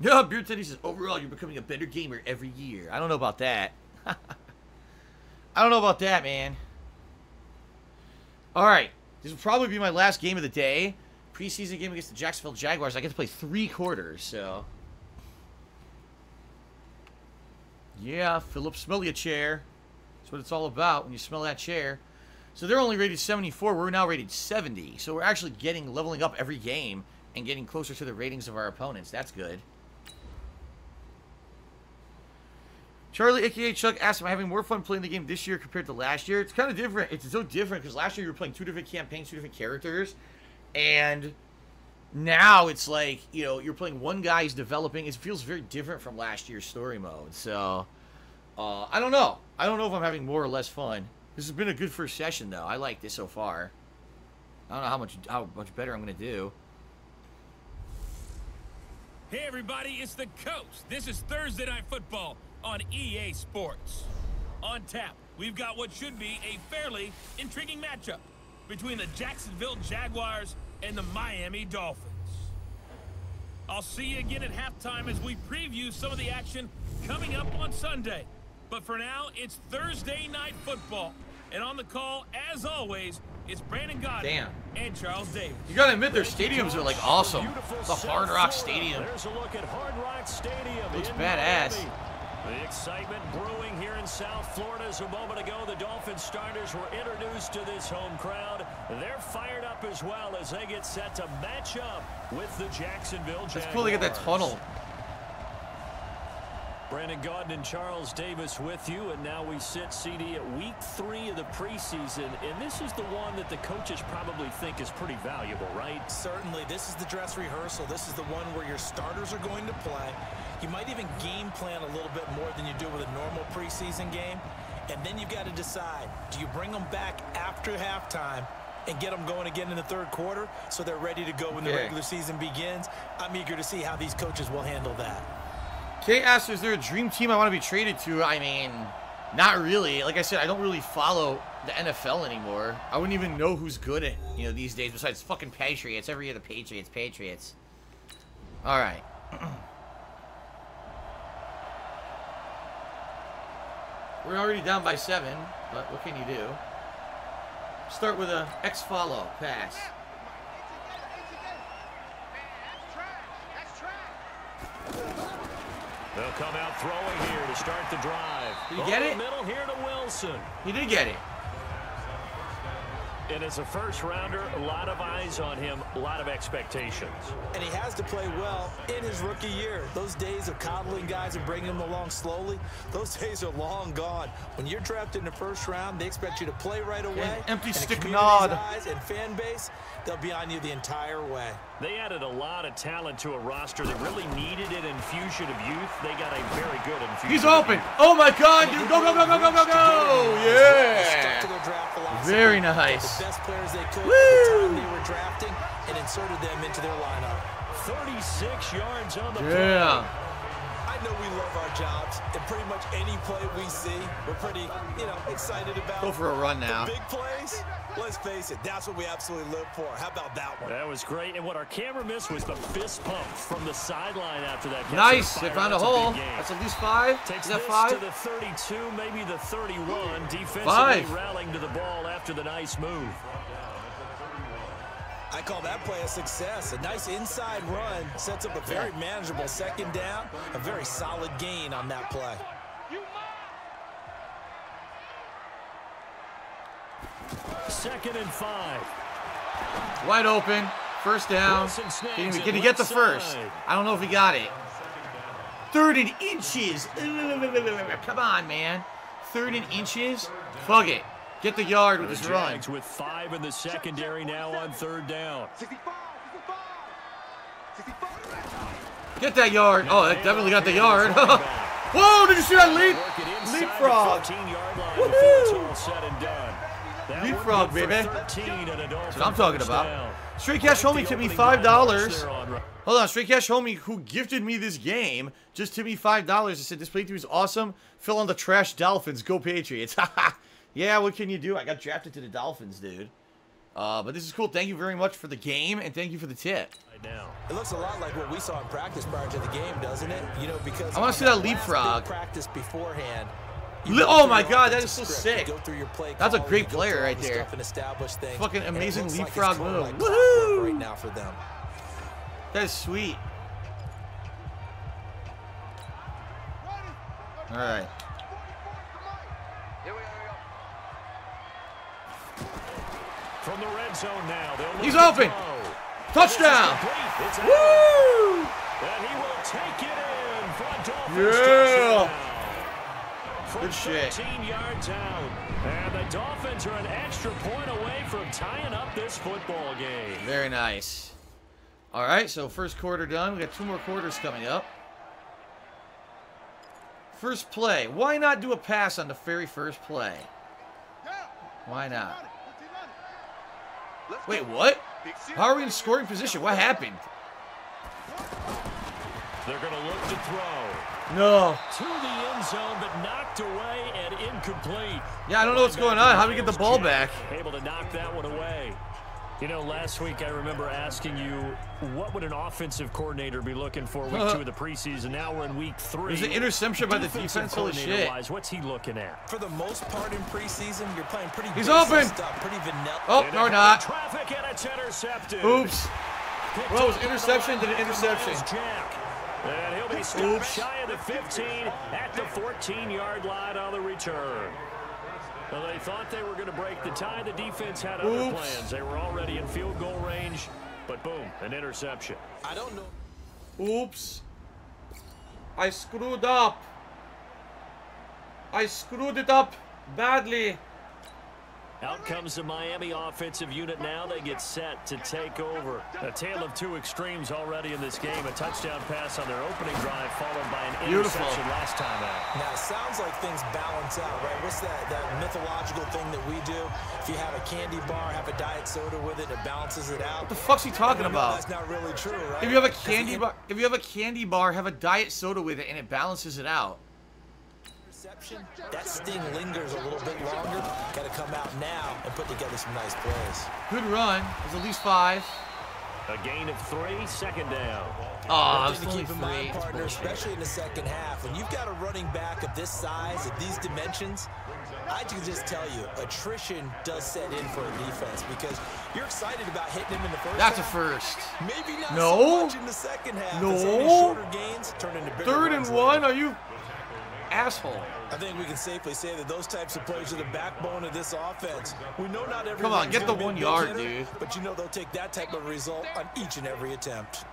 Yeah, Beard Teddy says, overall, you're becoming a better gamer every year. I don't know about that. I don't know about that, man. All right. This will probably be my last game of the day. Preseason game against the Jacksonville Jaguars. I get to play three quarters, so. Yeah, Philip Smellia Chair. That's what it's all about when you smell that chair. So they're only rated seventy-four. We're now rated seventy. So we're actually getting leveling up every game and getting closer to the ratings of our opponents. That's good. Charlie, aka Chuck, asked, am I having more fun playing the game this year compared to last year? It's kind of different. It's so different because last year you were playing two different campaigns, two different characters. And now it's like, you know, you're playing one guy who's developing. It feels very different from last year's story mode. So, uh, I don't know. I don't know if I'm having more or less fun. This has been a good first session, though. I like this so far. I don't know how much, how much better I'm going to do. Hey, everybody. It's the Coach. This is Thursday Night Football on E A Sports. On tap, we've got what should be a fairly intriguing matchup between the Jacksonville Jaguars and the Miami Dolphins. I'll see you again at halftime as we preview some of the action coming up on Sunday. But for now, it's Thursday Night Football. And on the call, as always, it's Brandon Gaudin Damn. and Charles Davis. You gotta admit their stadiums are like awesome. The Hard Rock Stadium. There's a look at Hard Rock Stadium. Looks badass. The excitement brewing here in South Florida. As a moment ago, the Dolphin starters were introduced to this home crowd. They're fired up as well as they get set to match up with the Jacksonville Jaguars. That's cool to get that tunnel. Brandon Gaudin and Charles Davis with you, and now we sit, C D, at week three of the preseason, and this is the one that the coaches probably think is pretty valuable, right? Certainly. This is the dress rehearsal. This is the one where your starters are going to play. You might even game plan a little bit more than you do with a normal preseason game, and then you've got to decide, do you bring them back after halftime and get them going again in the third quarter so they're ready to go when okay. the regular season begins. I'm eager to see how these coaches will handle that. Kay asks, is there a dream team I want to be traded to? I mean, not really. Like I said, I don't really follow the N F L anymore. I wouldn't even know who's good at, you know, these days besides fucking Patriots. Every year the Patriots, Patriots. All right. We're already down by seven, but what can you do? Start with a X follow pass. They'll come out throwing here to start the drive. Did you get it? Middle here to Wilson. He did get it. And as a first-rounder, a lot of eyes on him, a lot of expectations. And he has to play well in his rookie year. Those days of coddling guys and bringing them along slowly, those days are long gone. When you're drafted in the first round, they expect you to play right away. An empty and stick nod. Eyes and fan base, they'll be on you the entire way. They added a lot of talent to a roster that really needed an infusion of youth. They got a very good infusion. He's open. Oh, my God. Dude. Go, go, go, go, go, go, go. Yeah. Very nice. Best players they could at the time they were drafting and inserted them into their lineup. thirty-six yards on the play. Yeah. I know we love our jobs, and pretty much any play we see, we're pretty, you know, excited about. Go for a run now. The big plays. Let's face it, that's what we absolutely live for. How about that one? That was great, and what our camera missed was the fist pump from the sideline after that catch. Nice. They found a hole. That's at least five. Takes Is that five? To the thirty-two, maybe the thirty-one. Defensively five. Rallying to the ball after the nice move. I call that play a success. A nice inside run sets up a very manageable second down. A very solid gain on that play. Second and five. Wide open. First down. Can he, can he get the first? I don't know if he got it. Third and inches. Come on, man. Third and inches. Fuck it. Get the yard with his run. With five in the secondary now on third down. Get that yard. Oh, that definitely got the yard. Whoa, did you see that leap? Leapfrog. Woohoo! Leapfrog, baby. That's what I'm talking about. Straight Cash Homie tipped me five dollars. Hold on. Straight Cash Homie, who gifted me this game, just tipped me five dollars. I said, this playthrough is awesome. Fill on the trash Dolphins. Go Patriots. Yeah, what can you do? I got drafted to the Dolphins, dude. Uh, but this is cool. Thank you very much for the game, and thank you for the tip. It looks a lot like what we saw in practice prior to the game, doesn't it? You know, because I want to see that leapfrog. Practice beforehand. Oh my God, that is so sick. That's a great player right there. Fucking amazing leapfrog move. Woohoo! That is sweet. All right. From the red zone now. He's open. Touchdown! Woo! And he will take it in for a Dolphins touchdown. Good shit. thirteen yards out. And the Dolphins are an extra point away from tying up this football game. Very nice. All right, so first quarter done. We got two more quarters coming up. First play. Why not do a pass on the very first play? Why not? Wait, what? How are we in scoring position? What happened? They're going to look to throw. No. To the end zone, but knocked away and incomplete. Yeah, I don't know what's going on. How do we get the ball back? Able to knock that one away. You know, last week I remember asking you, what would an offensive coordinator be looking for week uh, two of the preseason? Now we're in week three. There's an interception by the defense. Holy shit. What's he looking at? For the most part in preseason, you're playing pretty He's open. Stuff, pretty vanilla. Oh, no, we're not. Traffic and it's intercepted. Oops. Well, it was interception to the interception. And he'll be stopped shy of the fifteen at the fourteen-yard line on the return. Well, they thought they were going to break the tie. The defense had other Oops. plans. They were already in field goal range, but boom, an interception. I don't know. Oops. I screwed up. I screwed it up badly. Out comes the Miami offensive unit now. They get set to take over. A tale of two extremes already in this game. A touchdown pass on their opening drive followed by an Beautiful. interception last time out. Now, it sounds like things balance out, right? What's that, that mythological thing that we do? If you have a candy bar, have a diet soda with it, it balances it out. What the fuck's he talking about? That's not really true, right? If you have a candy bar, if you have a candy bar, have a diet soda with it, and it balances it out. That sting lingers a little bit longer. Got to come out now and put together some nice plays. Good run. It was at least five. A gain of three, second down. Oh, I was only keep in mind, partner, especially in the second half, when you've got a running back of this size, of these dimensions, I can just tell you, attrition does set in for a defense because you're excited about hitting him in the first That's half. a first. Maybe not no. so much in the second half. No. Shorter gains turn into bigger Third and one, later. are you... asshole. I think we can safely say that those types of plays are the backbone of this offense. We know not every Come on, get the one yard, dude. But you know they'll take that type of result on each and every attempt.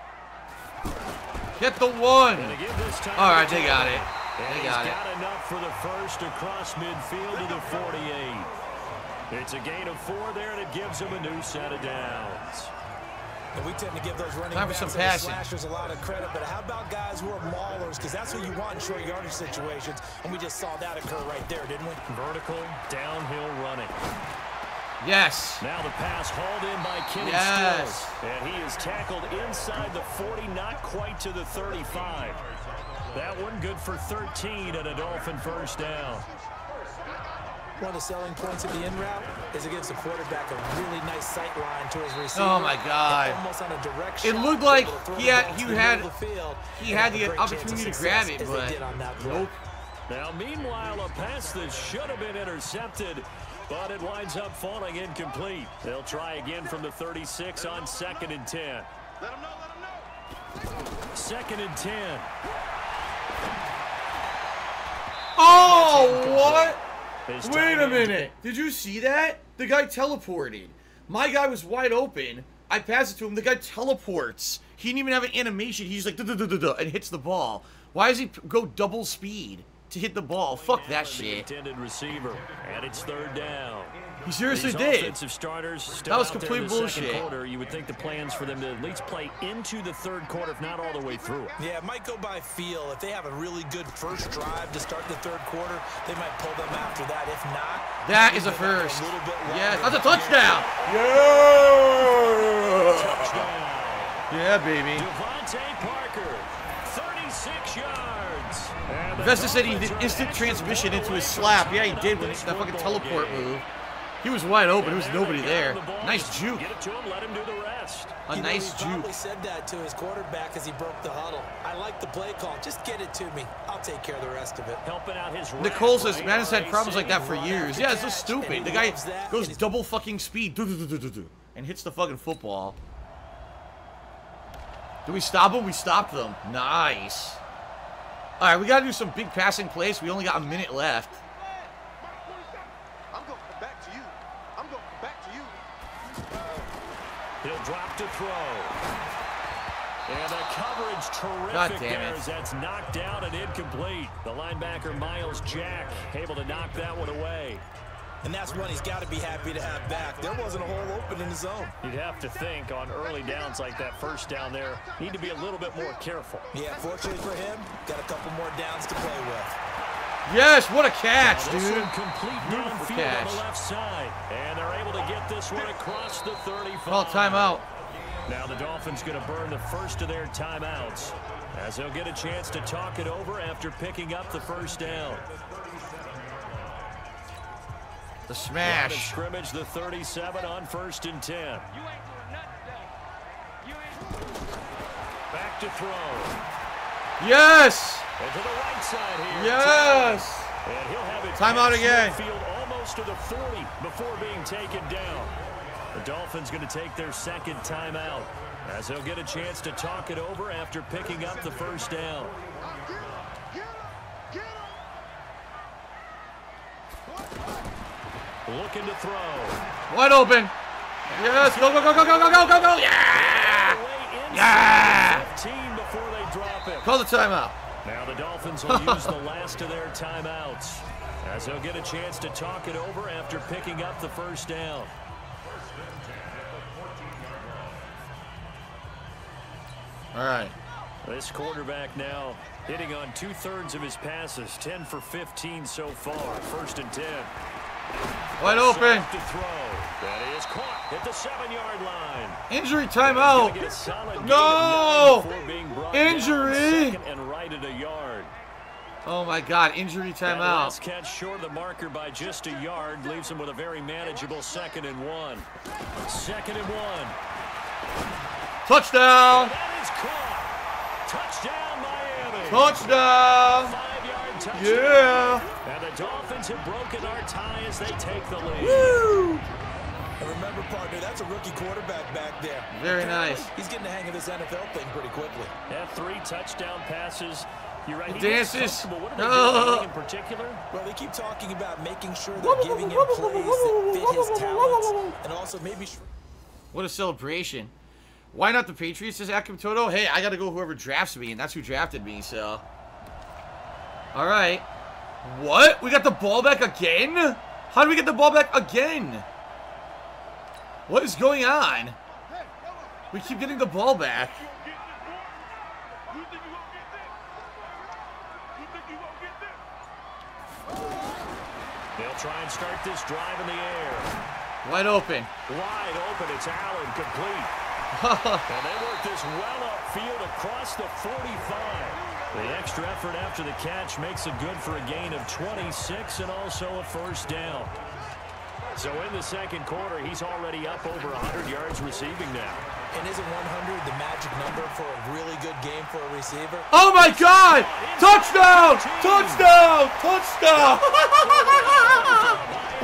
Get the one. All right, they got it. They got it. Got enough for the first across midfield to the forty-eight. It's a gain of four there, and it gives them a new set of downs. And we tend to give those running backs and slashers a lot of credit, but how about guys who are maulers? Because that's what you want in short yardage situations, and we just saw that occur right there, didn't we? Vertical, downhill running. Yes. Now the pass hauled in by Kenny yes. Stills, and he is tackled inside the forty, not quite to the thirty-five. That one good for thirteen and a Dolphin first down. One of the selling points of the in route is it gives the quarterback a really nice sight line to his receiver. Oh my God! Almost on a direct shot. It looked like he had he had he had the opportunity to grab it, but nope. Now, meanwhile, a pass that should have been intercepted, but it winds up falling incomplete. They'll try again from the thirty-six on second and ten. Let him know. Let him know. Second and ten. Oh, what? Wait a minute. Did you see that? The guy teleported. My guy was wide open. I pass it to him. The guy teleports. He didn't even have an animation. He's like, duh, duh, duh, duh, duh, and hits the ball. Why does he go double speed to hit the ball? Fuck that shit. Receiver, and it's third down. He seriously did. That was complete bullshit. Quarter, you would think the plans for them to at least play into the third quarter, if not all the way through it. Yeah, it might go by feel. If they have a really good first drive to start the third quarter, they might pull them after that. If not, that is a first. A yes, that's a touchdown. Yeah. Touchdown. Yeah, baby. Devonte Parker, thirty-six yards. Vesta said he did instant transmission into his slap. Yeah, he did with that fucking teleport move. He was wide open. There was nobody there. Nice juke. A nice juke. He probably said that to his quarterback as he broke the huddle. I like the play call. Just get it to me. I'll take care of the rest of it. Helping out his. Nicole says Madden's had problems like that for years. Yeah, it's so stupid. The guy goes double fucking speed and hits the fucking football. Do we stop him? We stopped them. Nice. All right, we got to do some big passing plays. We only got a minute left. He'll drop to throw. And the coverage terrific there as that's knocked down and incomplete. The linebacker Myles Jack able to knock that one away. And that's one he's got to be happy to have back. There wasn't a hole open in the zone. You'd have to think on early downs like that first down there, need to be a little bit more careful. Yeah, fortunately for him, got a couple more downs to play with. Yes, what a catch, dude. Beautiful catch. On the left side, and they're able to get this one across the thirty-five. Well, timeout. Now the Dolphins going to burn the first of their timeouts as they'll get a chance to talk it over after picking up the first down. The smash. Scrimmage the thirty-seven on first and ten. You ain't doing nothing today. You ain't doing nothing. Back to throw. Yes. And to the right side here. Yes. And he'll have it. Timeout again. Field almost to the forty before being taken down. The Dolphins going to take their second timeout as they'll get a chance to talk it over after picking up the first down. Looking to throw. Wide open. Yes. Go, go, go, go, go, go, go, go, go. Yeah. Yeah. Before they drop it. Call the timeout. Now the Dolphins will use the last of their timeouts as he'll get a chance to talk it over after picking up the first down. All right. This quarterback now hitting on two-thirds of his passes, ten for fifteen so far. First and ten. Wide open. To throw. That is caught at the seven-yard line. Injury timeout. No. Injury. And right at a yard. Oh, my God. Injury timeout. Last catch short of the marker by just a yard. Leaves him with a very manageable second and one. Second and one. Touchdown. That is caught. Touchdown, Miami. Touchdown. Touchdown. Yeah. And the Dolphins have broken our tie as they take the lead. Woo! And remember, partner, that's a rookie quarterback back there. Very nice. He's getting the hang of this N F L thing pretty quickly. That three touchdown passes. You're right. He dances. What no. In particular? Well, they keep talking about making sure they're giving him plays that fit his talents, and also maybe. What a celebration! Why not the Patriots? Says Akim Toto. Hey, I got to go. Whoever drafts me, and that's who drafted me. So. All right. What? We got the ball back again? How do we get the ball back again? What is going on? We keep getting the ball back. They'll try and start this drive in the air. Wide open. Wide open. It's Allen complete. And they work this well upfield across the forty-five. The extra effort after the catch makes it good for a gain of twenty-six and also a first down. So in the second quarter, he's already up over one hundred yards receiving now. And isn't one hundred the magic number for a really good game for a receiver? Oh, my God! Touchdown! Touchdown! Touchdown!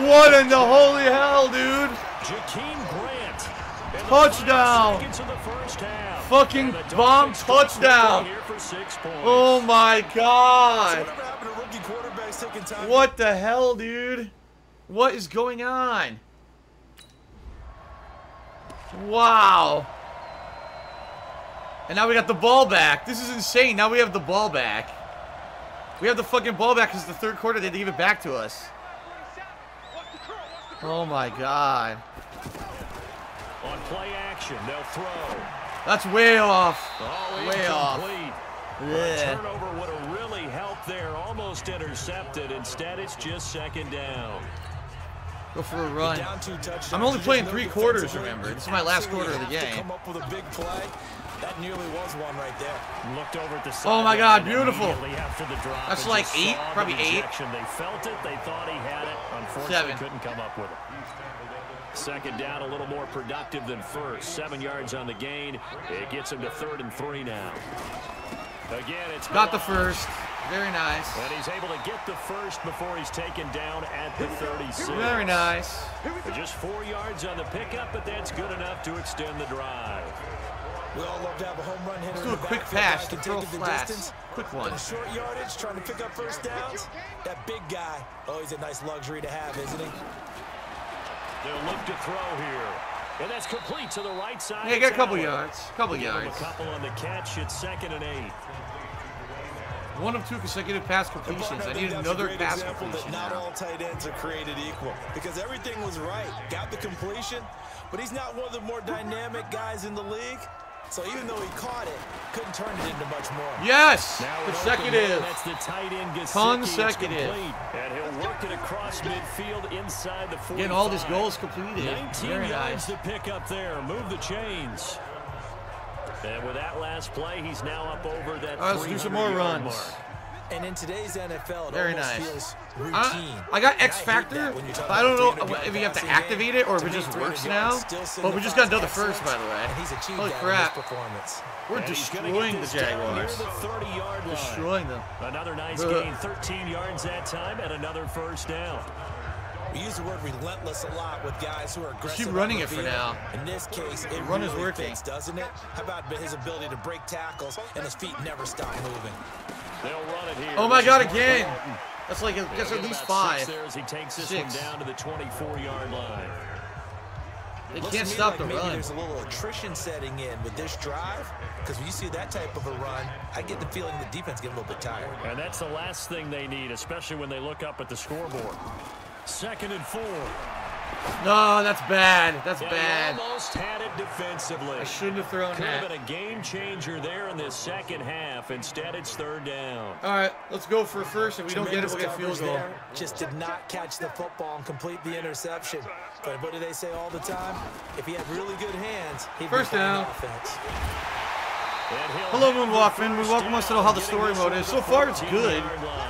What in the holy hell, dude? Jakeem Grant. Touchdown! Fucking bomb touchdown! Oh my God! What the hell, dude? What is going on? Wow! And now we got the ball back. This is insane. Now we have the ball back. We have the fucking ball back because the third quarter they had to give it back to us. Oh my God! On play action, they'll throw. That's way off. Oh, way off. Yeah. A turnover would have really helped there. Almost intercepted. Instead, it's just second down. Go for a run. Down two touchdowns. I'm only playing three quarters, remember. This is my last quarter of the game. Come up with a big play. That nearly was one right there. Looked over at the side. Oh my God, beautiful. That's like eight, probably eight. They felt it. They thought he had it. Unfortunately, couldn't come up with it. Second down, a little more productive than first. Seven yards on the gain. It gets him to third and three now. Again, it's got the first. Very nice. And he's able to get the first before he's taken down at the thirty-six. Very nice. Just four yards on the pickup, but that's good enough to extend the drive. We all love to have a home run hitter. Let's do a quick pass to throw flats. Quick one. Short yardage, trying to pick up first downs. That big guy. Oh, he's a nice luxury to have, isn't he? They'll look to throw here. And that's complete to the right side. Yeah, get a couple yards. Couple yards. A couple on the catch at second and eight. One of two consecutive pass completions. I need another pass completion. Not all tight ends are created equal because everything was right. Got the completion, but he's not one of the more dynamic guys in the league. So even though he caught it, couldn't turn it into much more. Yes! Consecutive. That's the tight end. Consecutive. And he'll work it across midfield inside the forty-five. Getting all these goals completed. nineteen yards to pick up there. Move the chains. And with that last play, he's now up over that. All right, let's do some more runs. And in today's N F L, it very nice. Feels routine. I, I got X Factor. I, I don't know if you have to activate it or if it just works now. But we just got another first, by the way. Holy crap! We're destroying the Jaguars. Destroying them. Another nice gain, thirteen yards that time, and another first down. We use the word relentless a lot with guys who are aggressive. Keep running it for now. In this case, it run is working, doesn't it? How about his ability to break tackles and his feet never stop moving? They'll run it here. Oh my God, again. That's like that's at least five. Six. There as he takes this one down to the twenty-four yard line. They can't stop the run. There's a little attrition setting in with this drive, because when you see that type of a run, I get the feeling the defense gets a little bit tired. And that's the last thing they need, especially when they look up at the scoreboard. Second and four. No, that's bad. That's yeah, bad. Almost had it defensively. I shouldn't have thrown Could that. Could have been a game changer there in the second half. Instead, it's third down. All right, let's go for first. If we Tremendous don't get it, we'll get a field goal. Just did not catch the football and complete the interception. But what do they say all the time? If he had really good hands, he'd first be down. Offense. Hello, Moonwalkman. We welcome us to know how the story mode is. So far, it's good.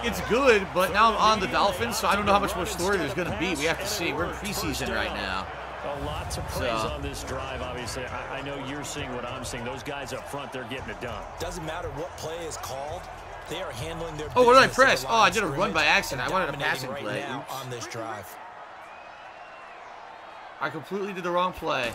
It's good, but now I'm on the Dolphins, so I don't know how much more story there's going to be. We have to see. We're in preseason right now. A lot to praise on this drive, obviously. I, I know you're seeing what I'm seeing. Those guys up front, they're getting it done. Doesn't matter what play is called. They are handling their oh, what did I press? Oh, I did a run by accident. I wanted a passing play. Oops. On this drive. I completely did the wrong play.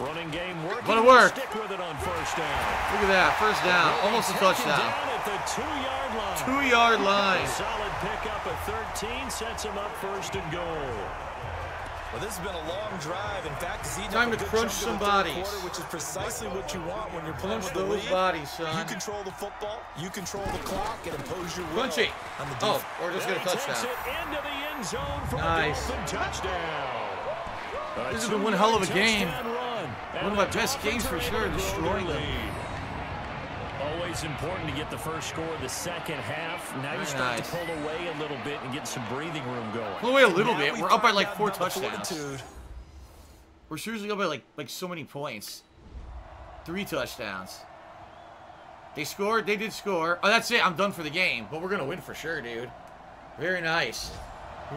Running game working. But it worked. Stick with it on first down. Look at that. First down. Almost a touchdown. Down at the two-yard line. Two-yard line. Solid pickup at thirteen. Sets him up first and goal. Well, this has been a long drive. In fact, it's time to crunch some bodies, quarter, which is precisely what you want when you're playing with those bodies, son. You control the football. You control the clock and impose your will. Crunchy. Oh, or just get a touchdown. Into the end zone for nice. A touchdown. This has been one hell of a game. One of my best games for sure, destroying them. Always important to get the first score of the second half. Now you start nice. To pull away a little bit and get some breathing room going. Pull away a little bit. We're up by like four touchdowns. Fortitude. We're seriously up by like like so many points. Three touchdowns. They scored. They did score. Oh, that's it. I'm done for the game. But we're gonna win for sure, dude. Very nice.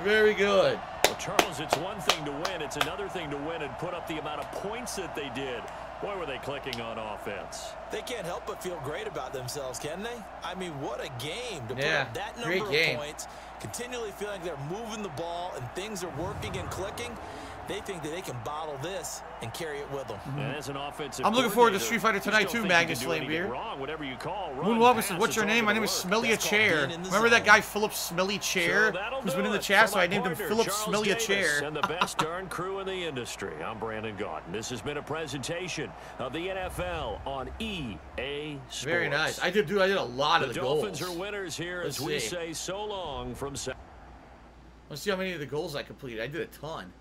Very good. Well, Charles, it's one thing to win. It's another thing to win and put up the amount of points that they did. Boy, were they clicking on offense. They can't help but feel great about themselves, can they? I mean, what a game to yeah, put up that number of points, continually feeling they're moving the ball and things are working and clicking. They think that they can bottle this and carry it with them. Mm-hmm. And as an offensive I'm looking forward to Street Fighter Tonight two, Magnus Lanebeer. Moonwalker said, what's your name? My name is Smellia Chair. Remember that guy, Philip Smellia Chair, so who's been in the chat, so I named him Philip Smellia Chair. And the best darn crew in the industry. I'm Brandon Gaudin. This has been a presentation of the N F L on E A Sports. Very nice. I did, do. I did a lot the of the Dolphins goals. Dolphins are winners here, Let's as we see. say so long from... Let's see how many of the goals I completed. I did a ton.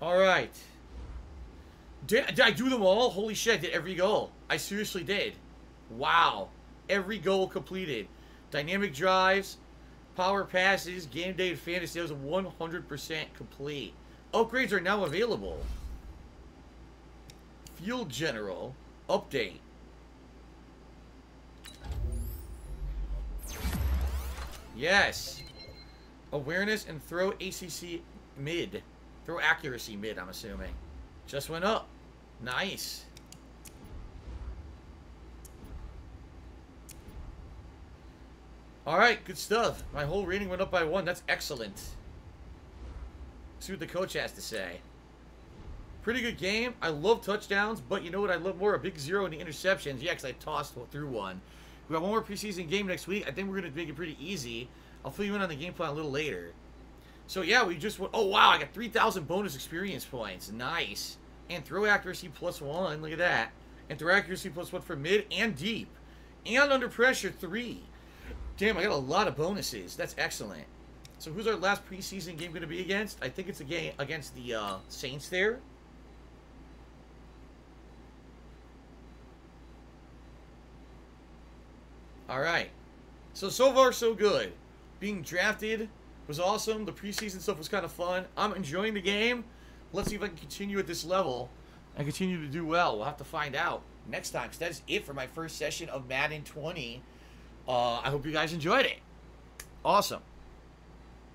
All right. Did, did I do them all? Holy shit, I did every goal. I seriously did. Wow. Every goal completed. Dynamic drives, power passes, game day and fantasy. That was one hundred percent complete. Upgrades are now available. Field General. Update. Yes. Awareness and throw A C C mid. Throw accuracy mid, I'm assuming. Just went up. Nice. Alright, good stuff. My whole rating went up by one. That's excellent. See what the coach has to say. Pretty good game. I love touchdowns, but you know what I love more? A big zero in the interceptions. Yeah, because I tossed through one. We got one more preseason game next week. I think we're going to make it pretty easy. I'll fill you in on the game plan a little later. So, yeah, we just went... Oh, wow, I got three thousand bonus experience points. Nice. And throw accuracy plus one. Look at that. And throw accuracy plus one for mid and deep. And under pressure, three. Damn, I got a lot of bonuses. That's excellent. So, who's our last preseason game going to be against? I think it's a game against the uh, Saints there. All right. So, so far, so good. Being drafted... was awesome. The preseason stuff was kind of fun. I'm enjoying the game. Let's see if I can continue at this level and continue to do well. We'll have to find out next time. So that is it for my first session of Madden twenty. Uh, I hope you guys enjoyed it. Awesome.